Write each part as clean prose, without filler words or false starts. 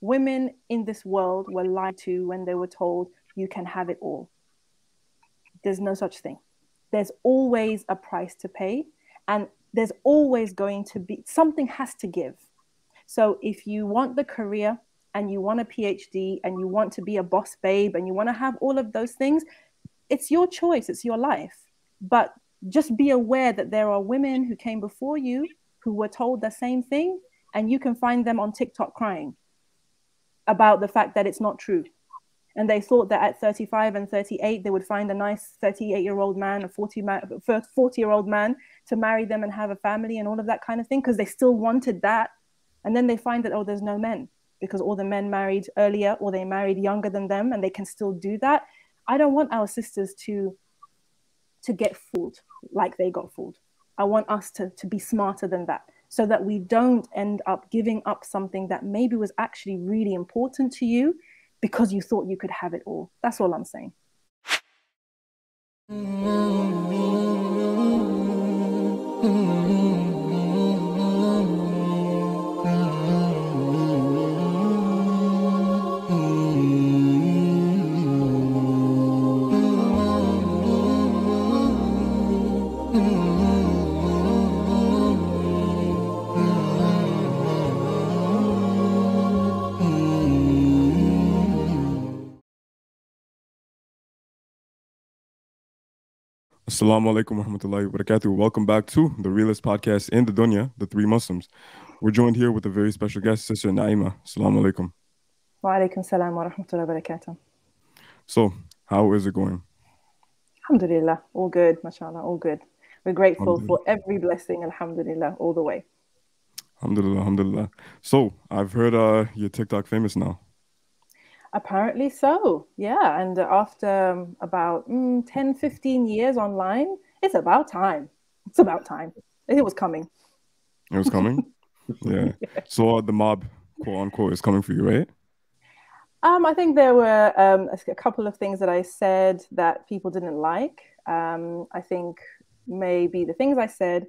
women in this world were lied to when they were told you can have it all. There's no such thing. There's always a price to pay, and there's always going to be, something has to give. So if you want the career and you want a PhD and you want to be a boss babe and you want to have all of those things, it's your choice, it's your life. But just be aware that there are women who came before you who were told the same thing, and you can find them on TikTok crying about the fact that it's not true. And they thought that at 35 and 38, they would find a nice 38-year-old man, a 40-year-old man to marry them and have a family and all of that kind of thing, because they still wanted that. And then they find that, oh, there's no men, because all the men married earlier or they married younger than them, and they can still do that. I don't want our sisters to get fooled like they got fooled. I want us to be smarter than that, so that we don't end up giving up something that maybe was actually really important to you because you thought you could have it all. That's all I'm saying. Assalamu alaikum wa rahmatullahi wa barakatuh. Welcome back to The Realist Podcast in the Dunya, The Three Muslims. We're joined here with a very special guest, Sister Na'ima. Assalamu alaikum. Wa alaikum salam wa rahmatullahi wa barakatuh. So, how is it going? Alhamdulillah, all good, mashallah, all good. We're grateful for every blessing, alhamdulillah, all the way. Alhamdulillah, alhamdulillah. So, I've heard you're TikTok famous now. Apparently so, yeah. And after about 10, 15 years online, it's about time. It's about time. It was coming. It was coming? Yeah. So the mob, quote unquote, is coming for you, right? I think there were a couple of things that I said that people didn't like. I think maybe the things I said,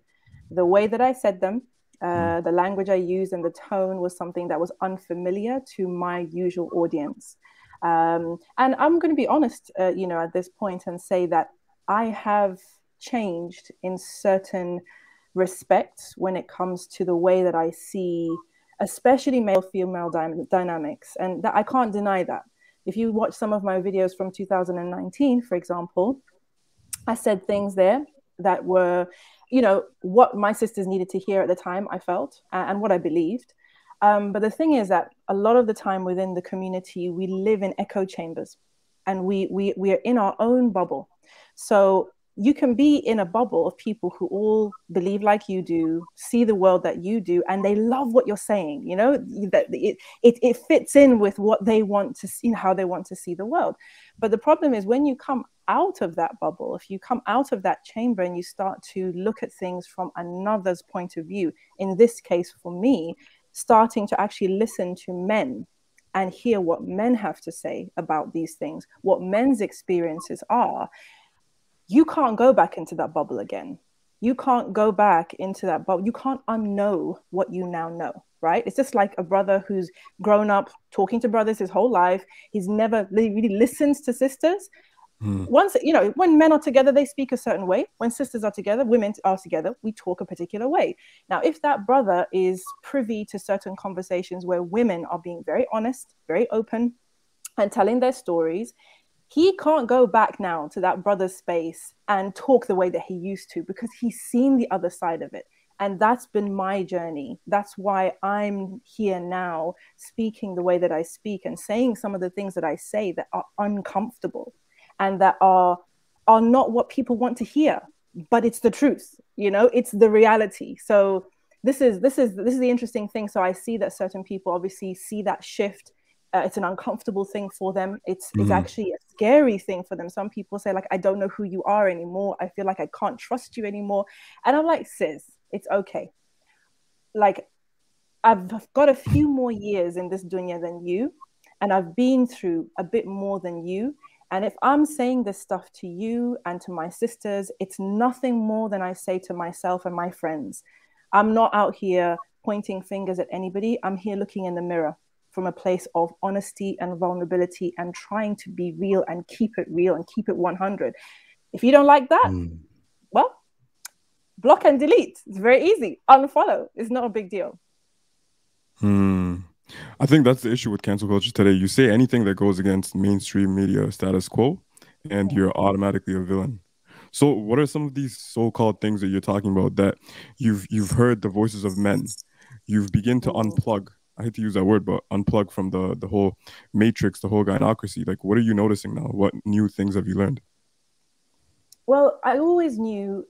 the way that I said them, the language I used and the tone was something that was unfamiliar to my usual audience. And I'm going to be honest, you know, at this point and say that I have changed in certain respects when it comes to the way that I see, especially male-female dynamics. And that I can't deny that. If you watch some of my videos from 2019, for example, I said things there that were, you know, what my sisters needed to hear at the time, I felt, and what I believed. But the thing is that a lot of the time within the community, we live in echo chambers, and we are in our own bubble. So you can be in a bubble of people who all believe like you do, see the world that you do, and they love what you're saying, you know, that it fits in with what they want to see, how they want to see the world. But the problem is when you come out of that bubble, if you come out of that chamber and you start to look at things from another's point of view, in this case for me, starting to actually listen to men and hear what men have to say about these things, what men's experiences are, you can't go back into that bubble again. You can't go back into that bubble. You can't unknow what you now know, right? It's just like a brother who's grown up talking to brothers his whole life. He's never really listens to sisters. Once, you know, when men are together, they speak a certain way. When sisters are together, women are together, we talk a particular way. Now, if that brother is privy to certain conversations where women are being very honest, very open, and telling their stories, he can't go back now to that brother's space and talk the way that he used to, because he's seen the other side of it. And that's been my journey. That's why I'm here now, speaking the way that I speak and saying some of the things that I say that are uncomfortable and that are not what people want to hear, but it's the truth, you know, it's the reality. So this is the interesting thing. So I see that certain people obviously see that shift. It's an uncomfortable thing for them. It's actually a scary thing for them. Some people say, like, I don't know who you are anymore. I feel like I can't trust you anymore. And I'm like, sis, it's okay. Like, I've got a few more years in this dunya than you, and I've been through a bit more than you. And if I'm saying this stuff to you and to my sisters, it's nothing more than I say to myself and my friends. I'm not out here pointing fingers at anybody. I'm here looking in the mirror from a place of honesty and vulnerability and trying to be real and keep it 100. If you don't like that, well, block and delete. It's very easy. Unfollow. It's not a big deal. I think that's the issue with cancel culture today. You say anything that goes against mainstream media status quo, and you're automatically a villain. So what are some of these so-called things that you're talking about that you've heard the voices of men? You've begun to unplug. I hate to use that word, but unplug from the whole matrix, the whole gynocracy. Like, what are you noticing now? What new things have you learned? Well, I always knew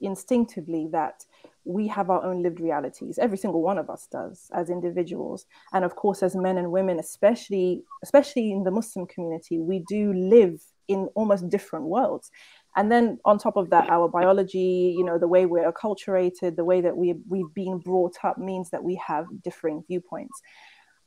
instinctively that we have our own lived realities. Every single one of us does as individuals. And of course, as men and women, especially in the Muslim community, we do live in almost different worlds. And then on top of that, our biology, you know, the way we're acculturated, the way that we've been brought up means that we have differing viewpoints.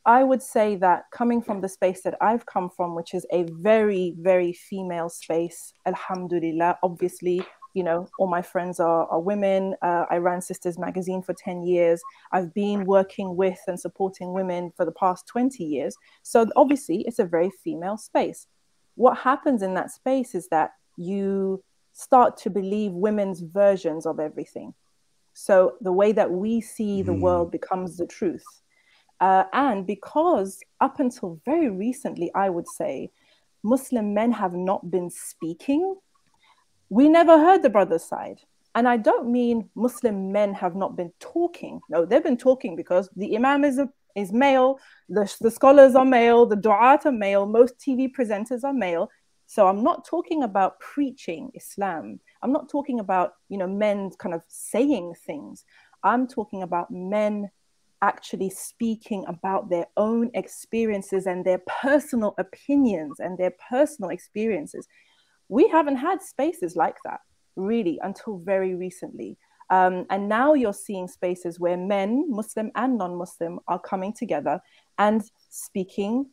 I would say that coming from the space that I've come from, which is a very, very female space, alhamdulillah, obviously, you know, all my friends are women. I ran Sisters magazine for 10 years. I've been working with and supporting women for the past 20 years. So obviously, it's a very female space. What happens in that space is that you start to believe women's versions of everything. So the way that we see the world becomes the truth. And because up until very recently, I would say, Muslim men have not been speaking. We never heard the brother's side. And I don't mean Muslim men have not been talking. No, they've been talking because the imam is male, the scholars are male, the du'at are male, most TV presenters are male. So I'm not talking about preaching Islam. I'm not talking about, you know, men kind of saying things. I'm talking about men actually speaking about their own experiences and their personal opinions and their personal experiences. We haven't had spaces like that, really, until very recently. And now you're seeing spaces where men, Muslim and non-Muslim, are coming together and speaking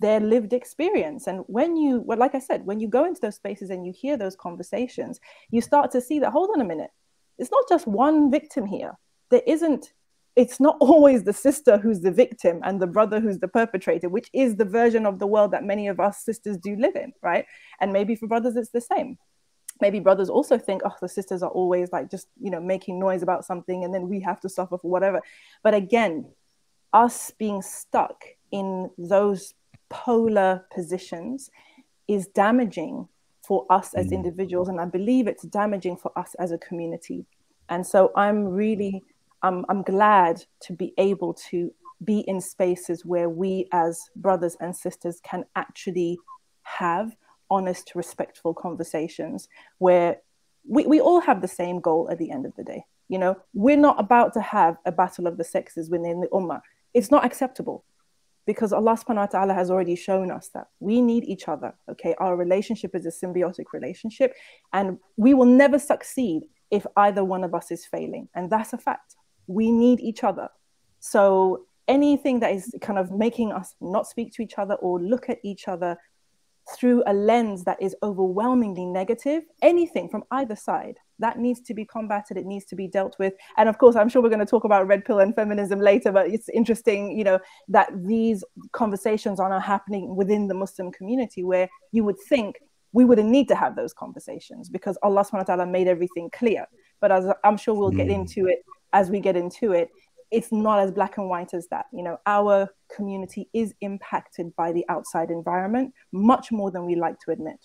their lived experience. And when you, well, like I said, when you go into those spaces and you hear those conversations, you start to see that, hold on a minute, it's not just one victim here. It's not always the sister who's the victim and the brother who's the perpetrator, which is the version of the world that many of us sisters do live in, right? And maybe for brothers, it's the same. Maybe brothers also think, oh, the sisters are always like just, you know, making noise about something and then we have to suffer for whatever. But again, us being stuck in those polar positions is damaging for us as individuals, and I believe it's damaging for us as a community. And so I'm glad to be able to be in spaces where we as brothers and sisters can actually have honest, respectful conversations where we all have the same goal at the end of the day. You know, we're not about to have a battle of the sexes within the ummah. It's not acceptable. Because Allah subhanahu wa ta'ala has already shown us that we need each other, okay? Our relationship is a symbiotic relationship, and we will never succeed if either one of us is failing. And that's a fact. We need each other. So anything that is kind of making us not speak to each other or look at each other through a lens that is overwhelmingly negative, anything from either side, that needs to be combated. It needs to be dealt with. And of course, I'm sure we're going to talk about red pill and feminism later, but it's interesting, you know, that these conversations are now happening within the Muslim community, where you would think we wouldn't need to have those conversations because Allah subhanahu wa ta'ala made everything clear. But as I'm sure we'll get into it as we get into it, it's not as black and white as that. You know, our community is impacted by the outside environment much more than we like to admit.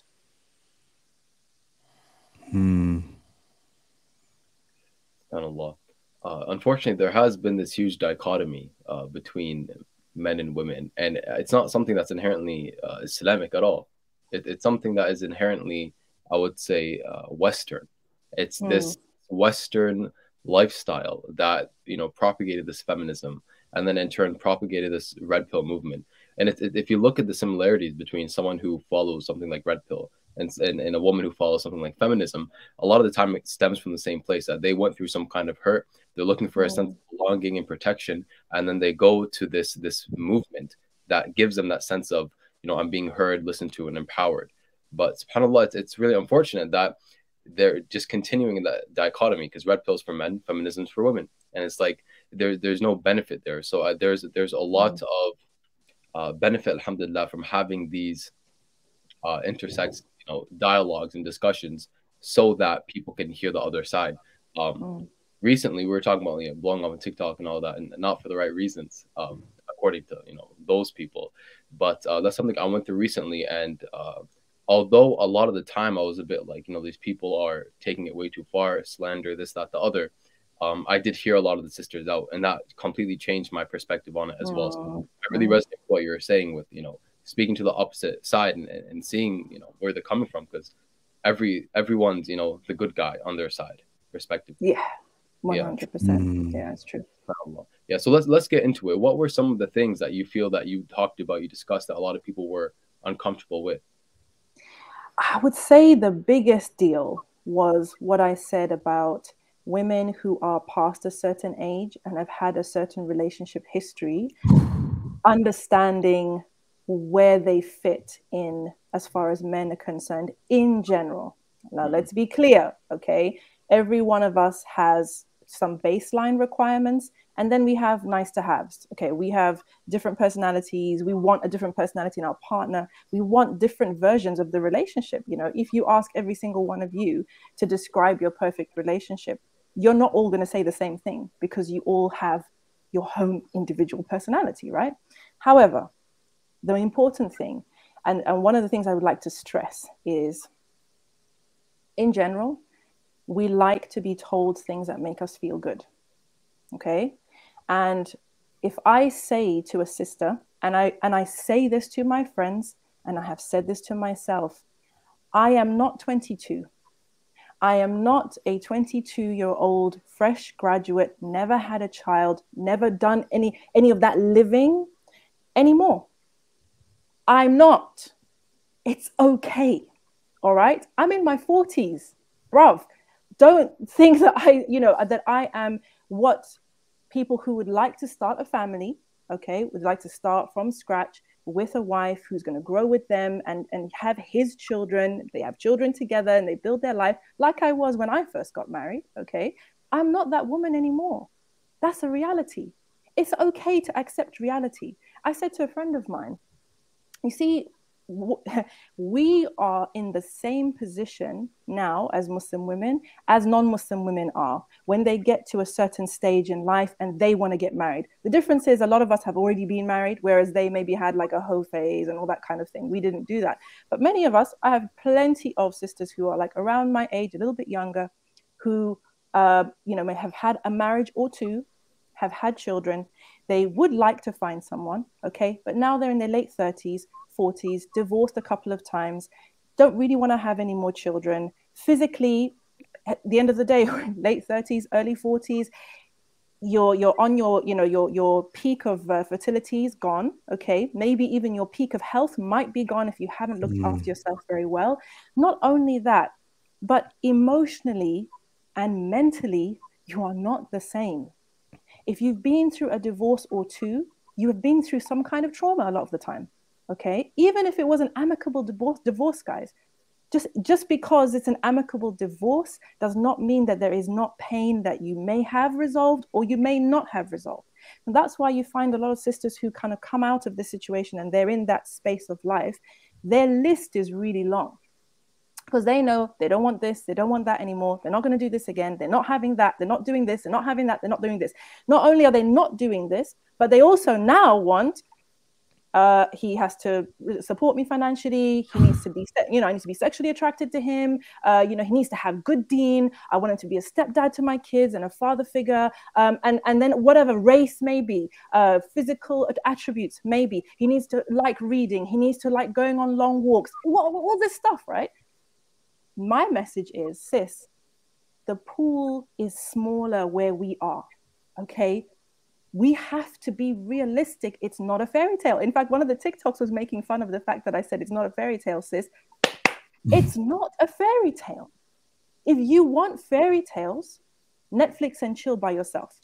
Unfortunately, there has been this huge dichotomy between men and women, and it's not something that's inherently Islamic at all. It's something that is inherently, I would say, Western. It's this Western lifestyle that, you know, propagated this feminism, and then in turn propagated this red pill movement. And if you look at the similarities between someone who follows something like red pill and a woman who follows something like feminism, a lot of the time it stems from the same place, that they went through some kind of hurt. They're looking for a sense of belonging and protection, and then they go to this movement that gives them that sense of, you know, I'm being heard, listened to, and empowered. But subhanAllah, it's really unfortunate that they're just continuing in that dichotomy, because red pill's for men, feminism's for women. And it's like, there's no benefit there. So there's a lot of benefit, alhamdulillah, from having these intersex dialogues and discussions, so that people can hear the other side. Recently, we were talking about blowing up on TikTok and all that, and not for the right reasons, according to those people. But that's something I went through recently, and although a lot of the time I was a bit like, these people are taking it way too far, slander, this, that, the other. I did hear a lot of the sisters out, and that completely changed my perspective on it as well. So I really resonate with what you were saying with, speaking to the opposite side and seeing, where they're coming from, because everyone's, the good guy on their side, respectively. Yeah, 100%. Yeah, it's true. Yeah, so let's get into it. What were some of the things that you feel that you talked about, you discussed, that a lot of people were uncomfortable with? I would say the biggest deal was what I said about women who are past a certain age and have had a certain relationship history, understanding where they fit in as far as men are concerned in general. Now, let's be clear, okay? Every one of us has some baseline requirements, and then we have nice to haves. Okay, we have different personalities. We want a different personality in our partner. We want different versions of the relationship. If you ask every single one of you to describe your perfect relationship, you're not all going to say the same thing, because you all have your own individual personality, right? However, the important thing, and one of the things I would like to stress is, in general, we like to be told things that make us feel good, okay? And if I say to a sister, and I say this to my friends, and I have said this to myself, I am not 22. I am not a 22-year-old fresh graduate, never had a child, never done any of that living anymore. I'm not. It's okay, all right? I'm in my 40s, bruv. Don't think that I am what people who would like to start a family, okay, would like to start from scratch with a wife who's going to grow with them and have his children. They have children together and they build their life, like I was when I first got married, okay? I'm not that woman anymore. That's a reality. It's okay to accept reality. I said to a friend of mine, you see, we are in the same position now as Muslim women as non-Muslim women are when they get to a certain stage in life and they want to get married. The difference is a lot of us have already been married, whereas they maybe had like a hoe phase and all that kind of thing. We didn't do that. But many of us, I have plenty of sisters who are like around my age, a little bit younger, who may have had a marriage or two, have had children. They would like to find someone, okay, but now they're in their late 30s, 40s, divorced a couple of times, don't really want to have any more children. Physically, at the end of the day, late 30s, early 40s, you're on your peak of fertility is gone, okay? Maybe even your peak of health might be gone if you haven't looked after yourself very well. Not only that, but emotionally and mentally, you are not the same. If you've been through a divorce or two, you have been through some kind of trauma a lot of the time. Okay, even if it was an amicable divorce, guys, just because it's an amicable divorce does not mean that there is not pain that you may have resolved or you may not have resolved. And that's why you find a lot of sisters who kind of come out of this situation and they're in that space of life. Their list is really long because they know they don't want this, they don't want that anymore. They're not going to do this again. They're not having that. They're not doing this. They're not having that. They're not doing this. Not only are they not doing this, but they also now want... he has to support me financially. He needs to be, I need to be sexually attracted to him. He needs to have good deen. I want him to be a stepdad to my kids and a father figure. And then whatever race may be, physical attributes maybe. He needs to like reading. He needs to like going on long walks. All this stuff, right? My message is, sis, the pool is smaller where we are, okay? We have to be realistic. It's not a fairy tale. In fact, one of the TikToks was making fun of the fact that I said it's not a fairy tale, sis. It's not a fairy tale. If you want fairy tales, Netflix and chill by yourself,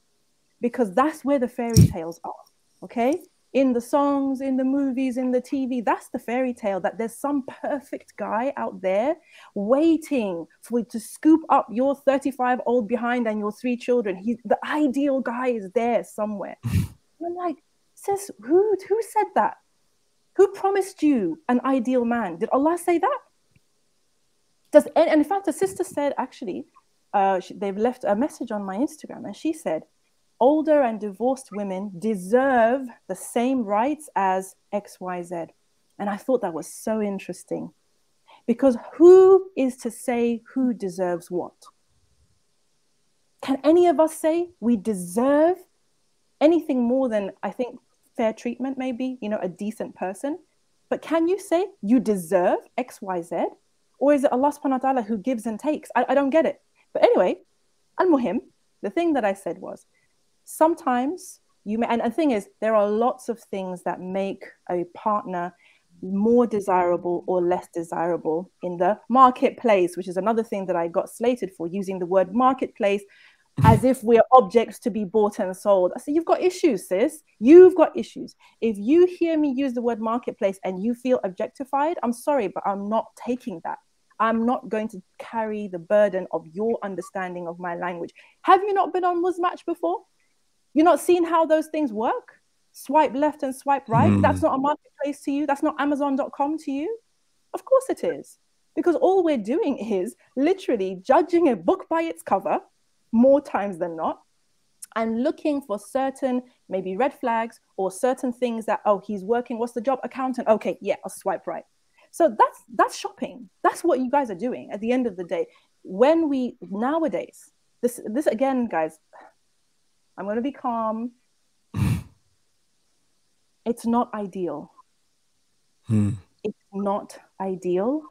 because that's where the fairy tales are, okay? in the songs, in the movies, in the TV. That's the fairy tale, that there's some perfect guy out there waiting to scoop up your 35-year-old behind and your 3 children. The ideal guy is there somewhere. And I'm like, sis, who said that? Who promised you an ideal man? Did Allah say that? And in fact, a sister said, actually, they've left a message on my Instagram, and she said, older and divorced women deserve the same rights as XYZ. And I thought that was so interesting, because who is to say who deserves what? Can any of us say we deserve anything more than, I think, fair treatment, maybe, you know, a decent person? But can you say you deserve XYZ? Or is it Allah subhanahu wa ta'ala who gives and takes? I don't get it. But anyway, al-muhim, the thing that I said was, sometimes you may, and the thing is, there are lots of things that make a partner more desirable or less desirable in the marketplace, which is another thing that I got slated for, using the word marketplace as if we're objects to be bought and sold. I said, you've got issues, sis. You've got issues. If you hear me use the word marketplace and you feel objectified, I'm sorry, but I'm not taking that. I'm not going to carry the burden of your understanding of my language. Have you not been on Muzmatch before? You're not seeing how those things work? Swipe left and swipe right? That's not a marketplace to you. That's not Amazon.com to you. Of course it is. Because all we're doing is literally judging a book by its cover, more times than not, and looking for certain maybe red flags or certain things that, oh, he's working, what's the job? Accountant. Okay, yeah, I'll swipe right. So that's shopping. That's what you guys are doing at the end of the day. When we, nowadays, this again, guys, I'm going to be calm. It's not ideal. It's not ideal,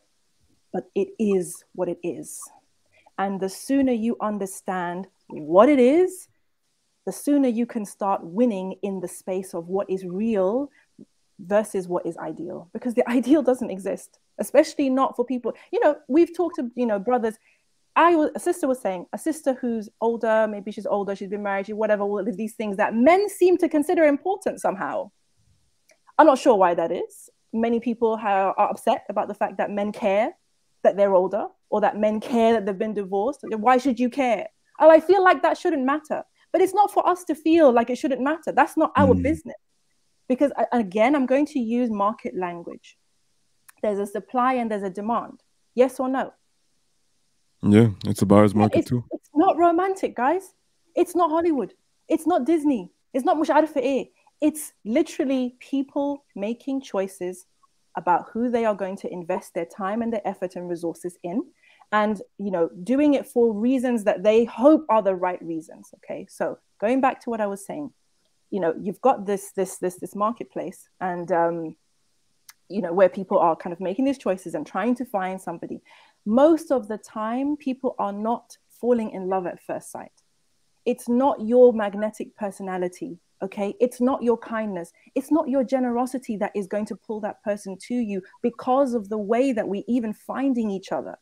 but it is what it is. And the sooner you understand what it is, the sooner you can start winning in the space of what is real versus what is ideal, because the ideal doesn't exist, especially not for people. You know, we've talked to, you know, brothers. A sister was saying, a sister who's older, maybe she's older, she's been married, she whatever, all of these things that men seem to consider important somehow. I'm not sure why that is. Many people are upset about the fact that men care that they're older, or that men care that they've been divorced. Why should you care? Oh, I feel like that shouldn't matter. But it's not for us to feel like it shouldn't matter. That's not our business. Because again, I'm going to use market language. There's a supply and there's a demand. Yes or no? Yeah, it's a buyer's market too. It's not romantic, guys. It's not Hollywood. It's not Disney. It's not Musharraf. It's literally people making choices about who they are going to invest their time and their effort and resources in, and, you know, doing it for reasons that they hope are the right reasons. Okay, so going back to what I was saying, you know, you've got this marketplace, and you know, where people are kind of making these choices and trying to find somebody. Most of the time, people are not falling in love at first sight. It's not your magnetic personality, okay? It's not your kindness. It's not your generosity that is going to pull that person to you, because of the way that we're even finding each other.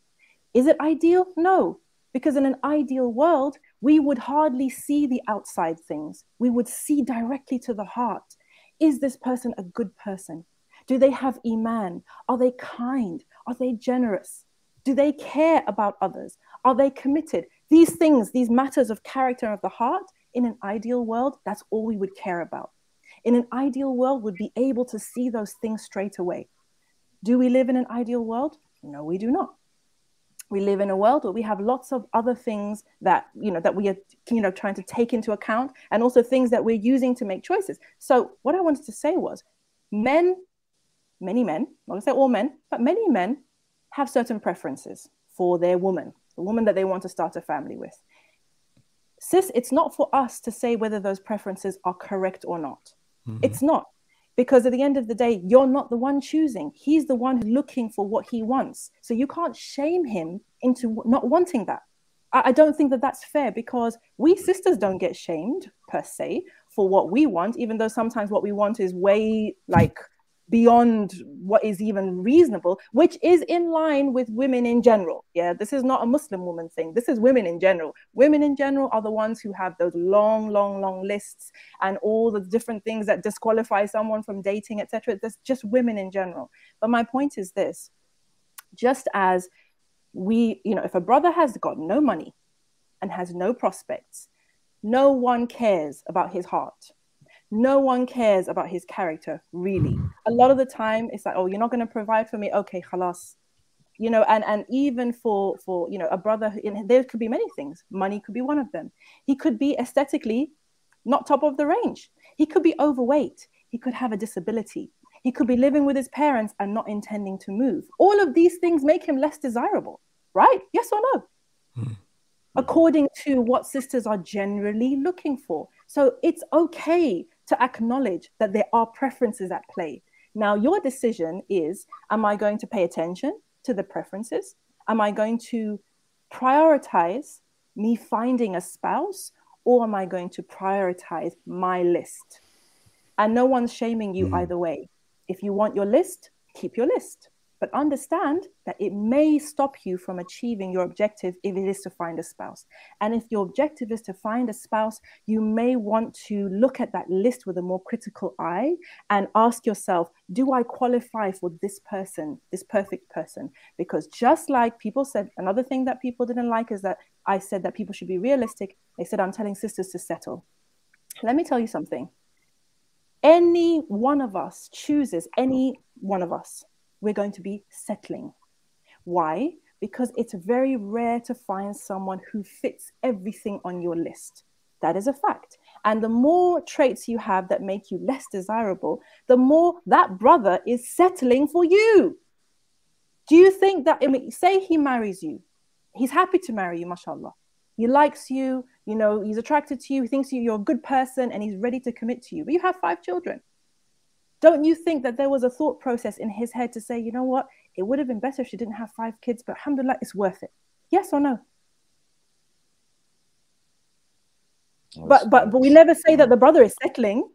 Is it ideal? No. Because in an ideal world, we would hardly see the outside things. We would see directly to the heart. Is this person a good person? Do they have iman? Are they kind? Are they generous? Do they care about others? Are they committed? These things, these matters of character of the heart, in an ideal world, that's all we would care about. In an ideal world, we'd be able to see those things straight away. Do we live in an ideal world? No, we do not. We live in a world where we have lots of other things that, you know, that we are, you know, trying to take into account, and also things that we're using to make choices. So what I wanted to say was, many men, I'm not going to say all men, but many men have certain preferences for their woman, the woman that they want to start a family with. Sis, it's not for us to say whether those preferences are correct or not. It's not. Because at the end of the day, you're not the one choosing. He's the one looking for what he wants. So you can't shame him into not wanting that. I don't think that that's fair, because we sisters don't get shamed per se for what we want, even though sometimes what we want is way, like, beyond what is even reasonable, which is in line with women in general. Yeah, this is not a Muslim woman thing. This is women in general. Women in general are the ones who have those long, long, long lists and all the different things that disqualify someone from dating, etc. That's just women in general. But my point is this, just as we, you know, if a brother has got no money and has no prospects, no one cares about his heart. No one cares about his character, really. A lot of the time, it's like, oh, you're not going to provide for me. Okay, khalas. You know, and even for you know, a brother, there could be many things. Money could be one of them. He could be aesthetically not top of the range. He could be overweight. He could have a disability. He could be living with his parents and not intending to move. All of these things make him less desirable, right? Yes or no? According to what sisters are generally looking for. So it's okay to acknowledge that there are preferences at play. Now, your decision is, am I going to pay attention to the preferences? Am I going to prioritize me finding a spouse, or am I going to prioritize my list? And no one's shaming you either way. If you want your list, keep your list. But understand that it may stop you from achieving your objective if it is to find a spouse. And if your objective is to find a spouse, you may want to look at that list with a more critical eye and ask yourself, do I qualify for this person, this perfect person? Because just like people said, another thing that people didn't like is that I said that people should be realistic. They said, I'm telling sisters to settle. Let me tell you something. Any one of us chooses, any one of us, we're going to be settling. Why? Because it's very rare to find someone who fits everything on your list. That is a fact. And the more traits you have that make you less desirable, the more that brother is settling for you. Do you think that, I mean, say he marries you, he's happy to marry you, mashallah. He likes you, you know, he's attracted to you, he thinks you're a good person and he's ready to commit to you. But you have 5 children. Don't you think that there was a thought process in his head to say, you know what, it would have been better if she didn't have 5 kids, but alhamdulillah, it's worth it. Yes or no? But we never say that the brother is settling,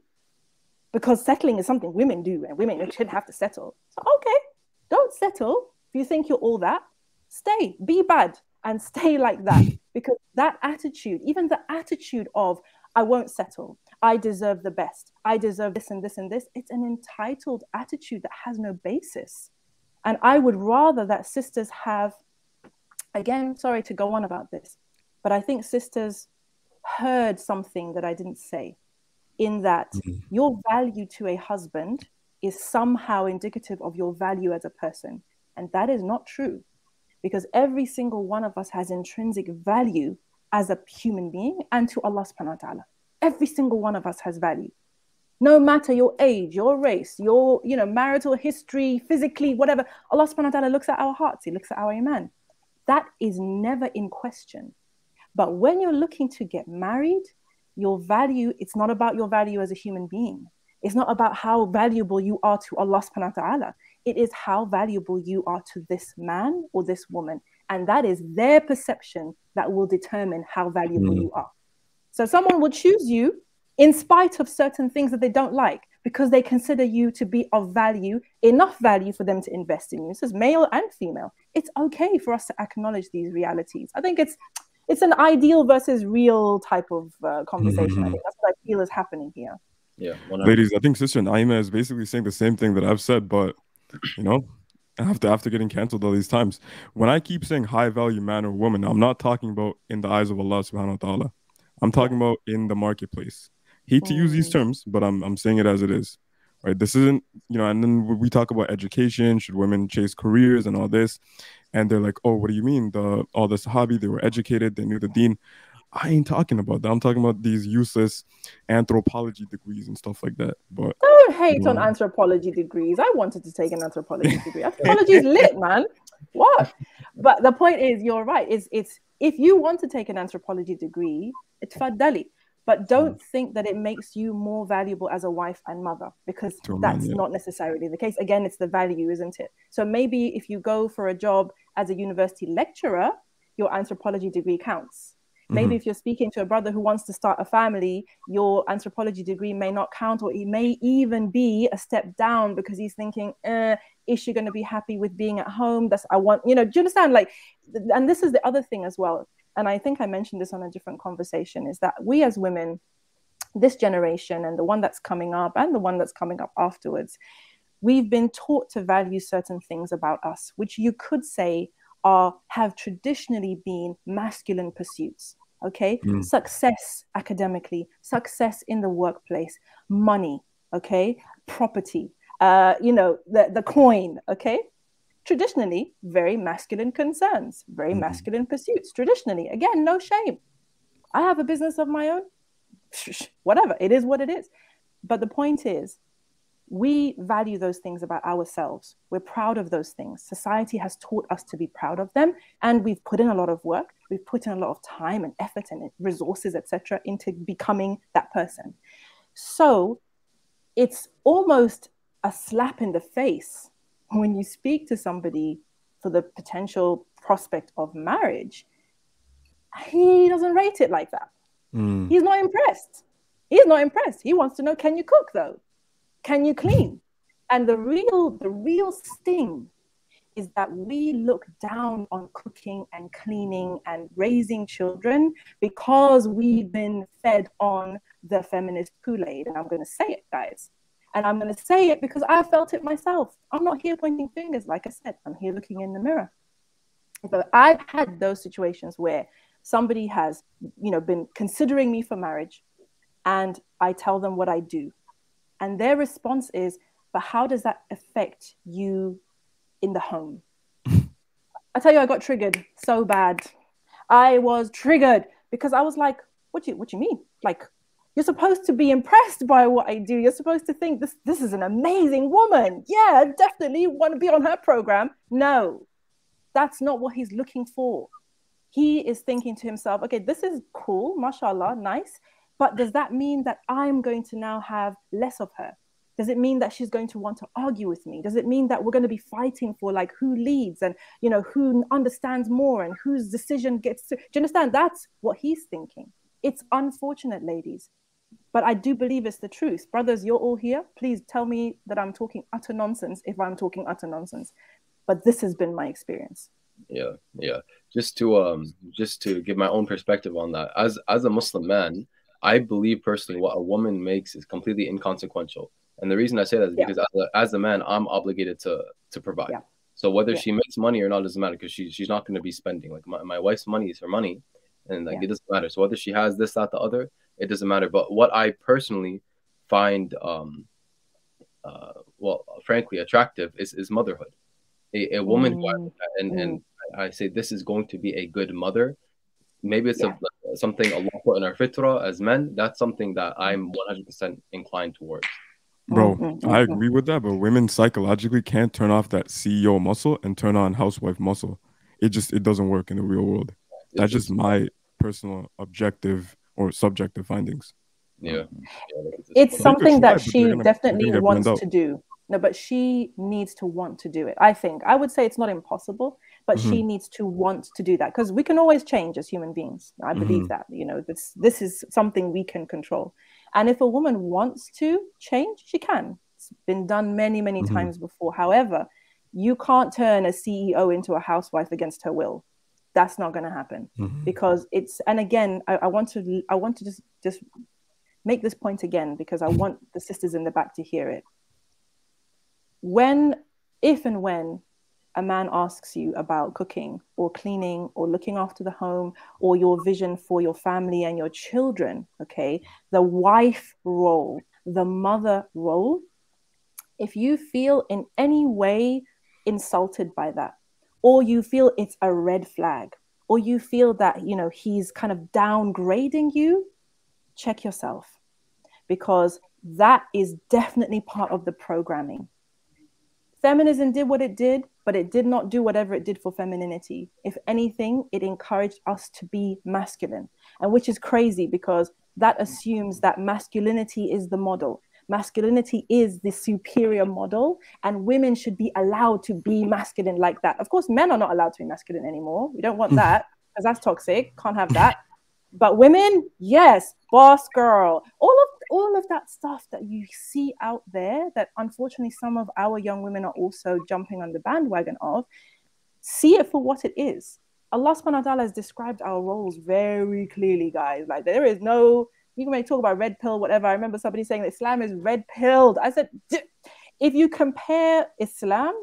because settling is something women do, and women shouldn't have to settle. So, okay, don't settle. If you think you're all that, stay, be bad, and stay like that. Because that attitude, even the attitude of, I won't settle, I deserve the best, I deserve this and this and this, it's an entitled attitude that has no basis. And I would rather that sisters have, again, sorry to go on about this, but I think sisters heard something that I didn't say, in that your value to a husband is somehow indicative of your value as a person. And that is not true, because every single one of us has intrinsic value as a human being and to Allah subhanahu wa ta'ala. Every single one of us has value. No matter your age, your race, your marital history, physically, whatever, Allah subhanahu wa ta'ala looks at our hearts, He looks at our iman. That is never in question. But when you're looking to get married, your value, it's not about your value as a human being. It's not about how valuable you are to Allah subhanahu wa ta'ala. It is how valuable you are to this man or this woman. And that is their perception that will determine how valuable you are. So someone will choose you in spite of certain things that they don't like, because they consider you to be of value, enough value for them to invest in you. This is male and female. It's okay for us to acknowledge these realities. I think it's an ideal versus real type of conversation. I think that's what I feel is happening here. Yeah, ladies, I think Sister Na'ima is basically saying the same thing that I've said, but you know, after getting cancelled all these times, when I keep saying high value man or woman, I'm not talking about in the eyes of Allah subhanahu wa ta'ala. I'm talking about in the marketplace. Hate to use these terms, but I'm saying it as it is, right? This isn't, you know, and then we talk about education, should women chase careers and all this? And they're like, oh, what do you mean? All the Sahabi, they were educated, they knew the deen. I ain't talking about that. I'm talking about these useless anthropology degrees and stuff like that. But don't hate on anthropology degrees. I wanted to take an anthropology degree. Anthropology is lit, man. What? But the point is, you're right. It's if you want to take an anthropology degree, itfaddali. But don't think that it makes you more valuable as a wife and mother, because that's not necessarily the case. Again, it's the value, isn't it? So maybe if you go for a job as a university lecturer, your anthropology degree counts. Maybe if you're speaking to a brother who wants to start a family, your anthropology degree may not count, or it may even be a step down because he's thinking, is she going to be happy with being at home? Do you understand? Like, and this is the other thing as well. And I think I mentioned this on a different conversation, is that we as women, this generation and the one that's coming up and the one that's coming up afterwards, we've been taught to value certain things about us, which you could say have traditionally been masculine pursuits. Okay, success academically, success in the workplace, money, okay, property, the coin, okay. Traditionally, very masculine concerns, very masculine pursuits. Traditionally, again, no shame. I have a business of my own. Whatever, it is what it is. But the point is, we value those things about ourselves. We're proud of those things. Society has taught us to be proud of them. And we've put in a lot of work. We've put in a lot of time and effort and resources, etc., into becoming that person. So it's almost a slap in the face when you speak to somebody for the potential prospect of marriage. He doesn't rate it like that. He's not impressed. He wants to know, can you cook though? Can you clean? And the real sting is that we look down on cooking and cleaning and raising children because we've been fed on the feminist Kool-Aid. And I'm going to say it, guys. And I'm going to say it because I felt it myself. I'm not here pointing fingers, like I said. I'm here looking in the mirror. But I've had those situations where somebody has, been considering me for marriage, and I tell them what I do. And their response is, but how does that affect you in the home? I tell you, I got triggered so bad. I was triggered because I was like, what do you mean? Like, you're supposed to be impressed by what I do. You're supposed to think this is an amazing woman. Yeah, I definitely want to be on her program. No, that's not what he's looking for. He is thinking to himself, okay, this is cool, mashallah, nice. But does that mean that I'm going to now have less of her? Does it mean that she's going to want to argue with me? Does it mean that we're going to be fighting for like who leads and, who understands more and whose decision gets to, do you understand? That's what he's thinking. It's unfortunate, ladies, but I do believe it's the truth. Brothers, you're all here. Please tell me that I'm talking utter nonsense if I'm talking utter nonsense, but this has been my experience. Yeah. Yeah. Just to give my own perspective on that, as a Muslim man, I believe personally what a woman makes is completely inconsequential. And the reason I say that is because as a man, I'm obligated to provide. Yeah. So whether she makes money or not doesn't matter, because she's not going to be spending. Like my wife's money is her money, and like it doesn't matter. So whether she has this, that, the other, it doesn't matter. But what I personally find, frankly, attractive is motherhood. A woman and I say this is going to be a good mother. Maybe it's something Allah put in our fitrah as men. That's something that I'm 100% inclined towards. Bro, I agree with that, but women psychologically can't turn off that CEO muscle and turn on housewife muscle. It doesn't work in the real world. That's just my personal objective or subjective findings. Yeah. It's something that she definitely wants to do. No, but she needs to want to do it. I think I would say it's not impossible, but she needs to want to do that, because we can always change as human beings. I believe that, this is something we can control. And if a woman wants to change, she can. It's been done many, many times before. However, you can't turn a CEO into a housewife against her will. That's not going to happen because it's, and again, I want to just make this point again, because I want the sisters in the back to hear it. If and when a man asks you about cooking or cleaning or looking after the home or your vision for your family and your children, okay, the wife role, the mother role, if you feel in any way insulted by that, or you feel it's a red flag, or you feel that, he's kind of downgrading you, check yourself, because that is definitely part of the programming. Feminism did what it did, but it did not do whatever it did for femininity. If anything, it encouraged us to be masculine, and which is crazy because that assumes that masculinity is the model. Masculinity is the superior model, and women should be allowed to be masculine like that. Of course, men are not allowed to be masculine anymore. We don't want that because that's toxic. Can't have that. But women, yes, boss girl, all of that stuff that you see out there that unfortunately some of our young women are also jumping on the bandwagon of, see it for what it is. Allah subhanahu wa ta'ala has described our roles very clearly, guys. Like, there is no, you can talk about red pill, whatever. I remember somebody saying that Islam is red pilled. I said, if you compare Islam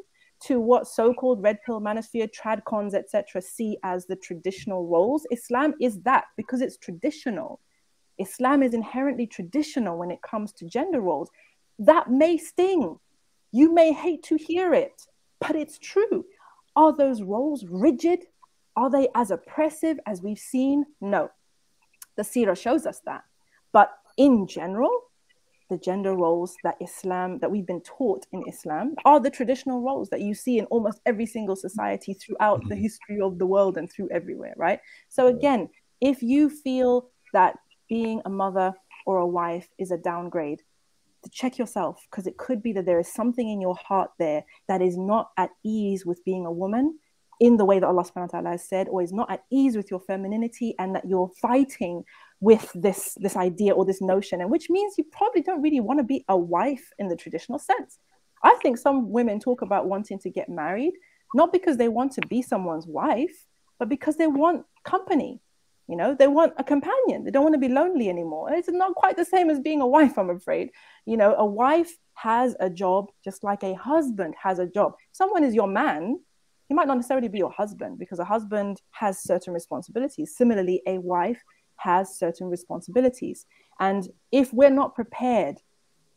to what so-called red pill manosphere, tradcons, etc. see as the traditional roles, Islam is that because it's traditional. Islam is inherently traditional when it comes to gender roles. That may sting. You may hate to hear it, but it's true. Are those roles rigid? Are they as oppressive as we've seen? No. The seerah shows us that. But in general, the gender roles that Islam, that we've been taught in Islam, are the traditional roles that you see in almost every single society throughout the history of the world and through everywhere, right? So again, if you feel that being a mother or a wife is a downgrade, check yourself, because it could be that there is something in your heart there that is not at ease with being a woman in the way that Allah subhanahu wa ta'ala has said, or is not at ease with your femininity, and that you're fighting with this idea or this notion, and which means you probably don't really want to be a wife in the traditional sense. I think some women talk about wanting to get married, not because they want to be someone's wife, but because they want company. You know, they want a companion. They don't want to be lonely anymore. It's not quite the same as being a wife, I'm afraid. You know, a wife has a job just like a husband has a job. If someone is your man, he might not necessarily be your husband, because a husband has certain responsibilities. Similarly, a wife has certain responsibilities. And if we're not prepared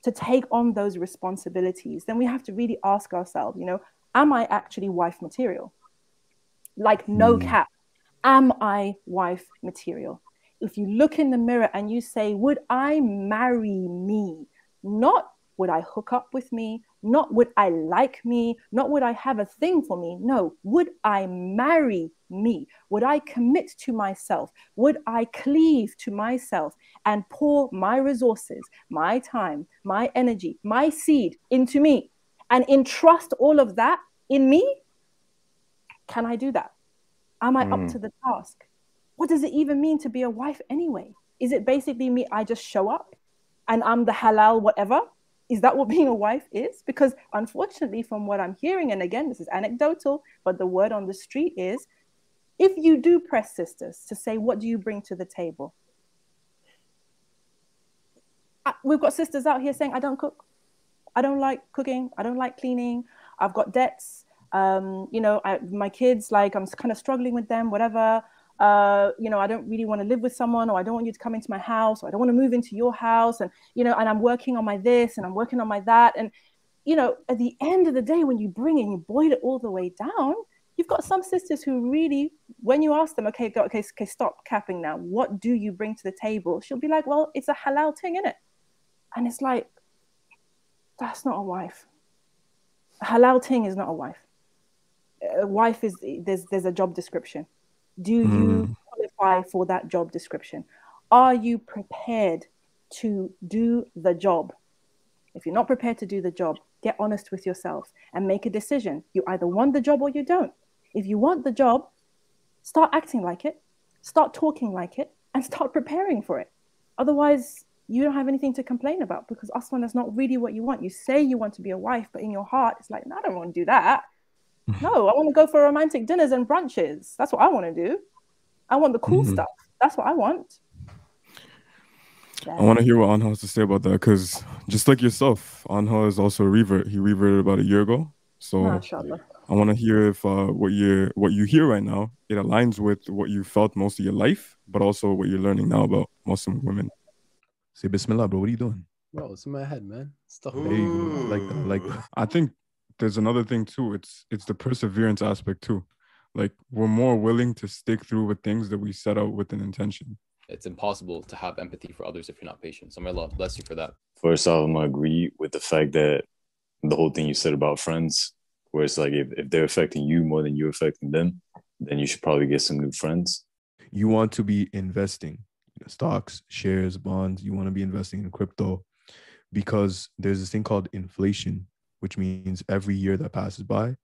to take on those responsibilities, then we have to really ask ourselves, you know, am I actually wife material? Like, no cap. Am I wife material? If you look in the mirror and you say, would I marry me? Not would I hook up with me? Not would I like me? Not would I have a thing for me? No, would I marry me? Would I commit to myself? Would I cleave to myself and pour my resources, my time, my energy, my seed into me and entrust all of that in me? Can I do that? Am I up to the task? What does it even mean to be a wife anyway? Is it basically me, I just show up and I'm the halal whatever? Is that what being a wife is? Because unfortunately, from what I'm hearing, and again, this is anecdotal, but the word on the street is, if you do press sisters to say, what do you bring to the table? We've got sisters out here saying, I don't cook. I don't like cooking. I don't like cleaning. I've got debts. You know, my kids, like, I'm kind of struggling with them, whatever. You know, I don't really want to live with someone, or I don't want you to come into my house, or I don't want to move into your house. And, you know, and I'm working on my this and I'm working on my that. And, you know, at the end of the day, when you bring it and you boil it all the way down, you've got some sisters who really, when you ask them, okay, stop capping now. What do you bring to the table? She'll be like, well, it's a halal thing, innit? And it's like, that's not a wife. A halal thing is not a wife. A wife is, there's a job description. Do you qualify for that job description? Are you prepared to do the job? If you're not prepared to do the job, get honest with yourself and make a decision. You either want the job or you don't. If you want the job, start acting like it, start talking like it, and start preparing for it. Otherwise, you don't have anything to complain about, because Aslan, that's not really what you want. You say you want to be a wife, but in your heart, it's like, no, I don't want to do that. No, I want to go for romantic dinners and brunches. That's what I want to do. I want the cool stuff. That's what I want. Yeah. I want to hear what Anha has to say about that, because just like yourself, Anha is also a revert. He reverted about a year ago. So I want to hear if what you hear right now, it aligns with what you felt most of your life, but also what you're learning now about Muslim women. Say Bismillah, bro. What are you doing? Bro, it's in my head, man. Stuff like that. I think there's another thing too. It's the perseverance aspect too. Like, we're more willing to stick through with things that we set out with an intention. It's impossible to have empathy for others if you're not patient. So may Allah bless you for that. First off, I'm gonna agree with the fact that the whole thing you said about friends, where it's like, if they're affecting you more than you're affecting them, then you should probably get some new friends. You want to be investing, you know, stocks, shares, bonds. You want to be investing in crypto, because there's this thing called inflation, which means every year that passes by,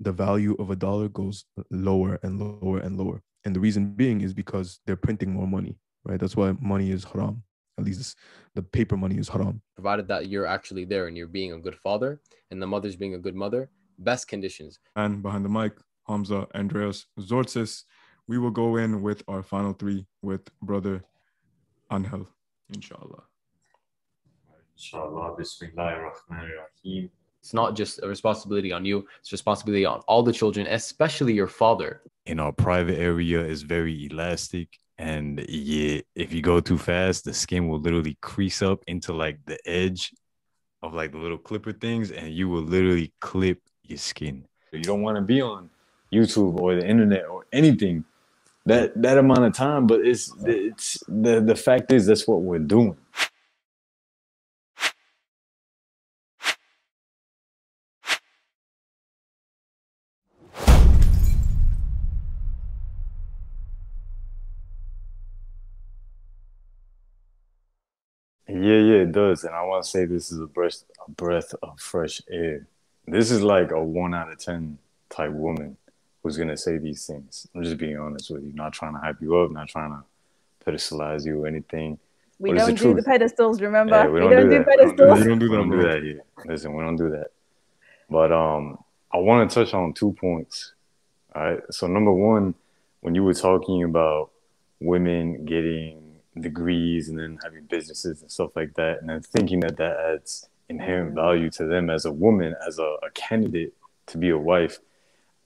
the value of a dollar goes lower and lower and lower. And the reason being is because they're printing more money, right? That's why money is haram. At least the paper money is haram. Provided that you're actually there and you're being a good father and the mother's being a good mother, best conditions. And behind the mic, Hamza Andreas Tzortzis. We will go in with our final three with brother Angel, inshallah. Inshallah, bismillahir rahmanir rahim. It's not just a responsibility on you, it's responsibility on all the children, especially your father. In our private area is very elastic, and yeah, if you go too fast, the skin will literally crease up into like the edge of like the little clipper things, and you will literally clip your skin. You don't want to be on YouTube or the internet or anything that amount of time, but it's the fact is that's what we're doing. Yeah, it does. And I want to say this is a breath of fresh air. This is like a 1 out of 10 type woman who's going to say these things. I'm just being honest with you. Not trying to hype you up, not trying to pedestalize you or anything. We don't do the pedestals, remember? Yeah, we don't do pedestals. We don't do that here. Listen, we don't do that. But I want to touch on 2 points. All right. So number one, when you were talking about women getting degrees and then having businesses and stuff like that, and then thinking that adds inherent value to them as a woman, as a candidate to be a wife,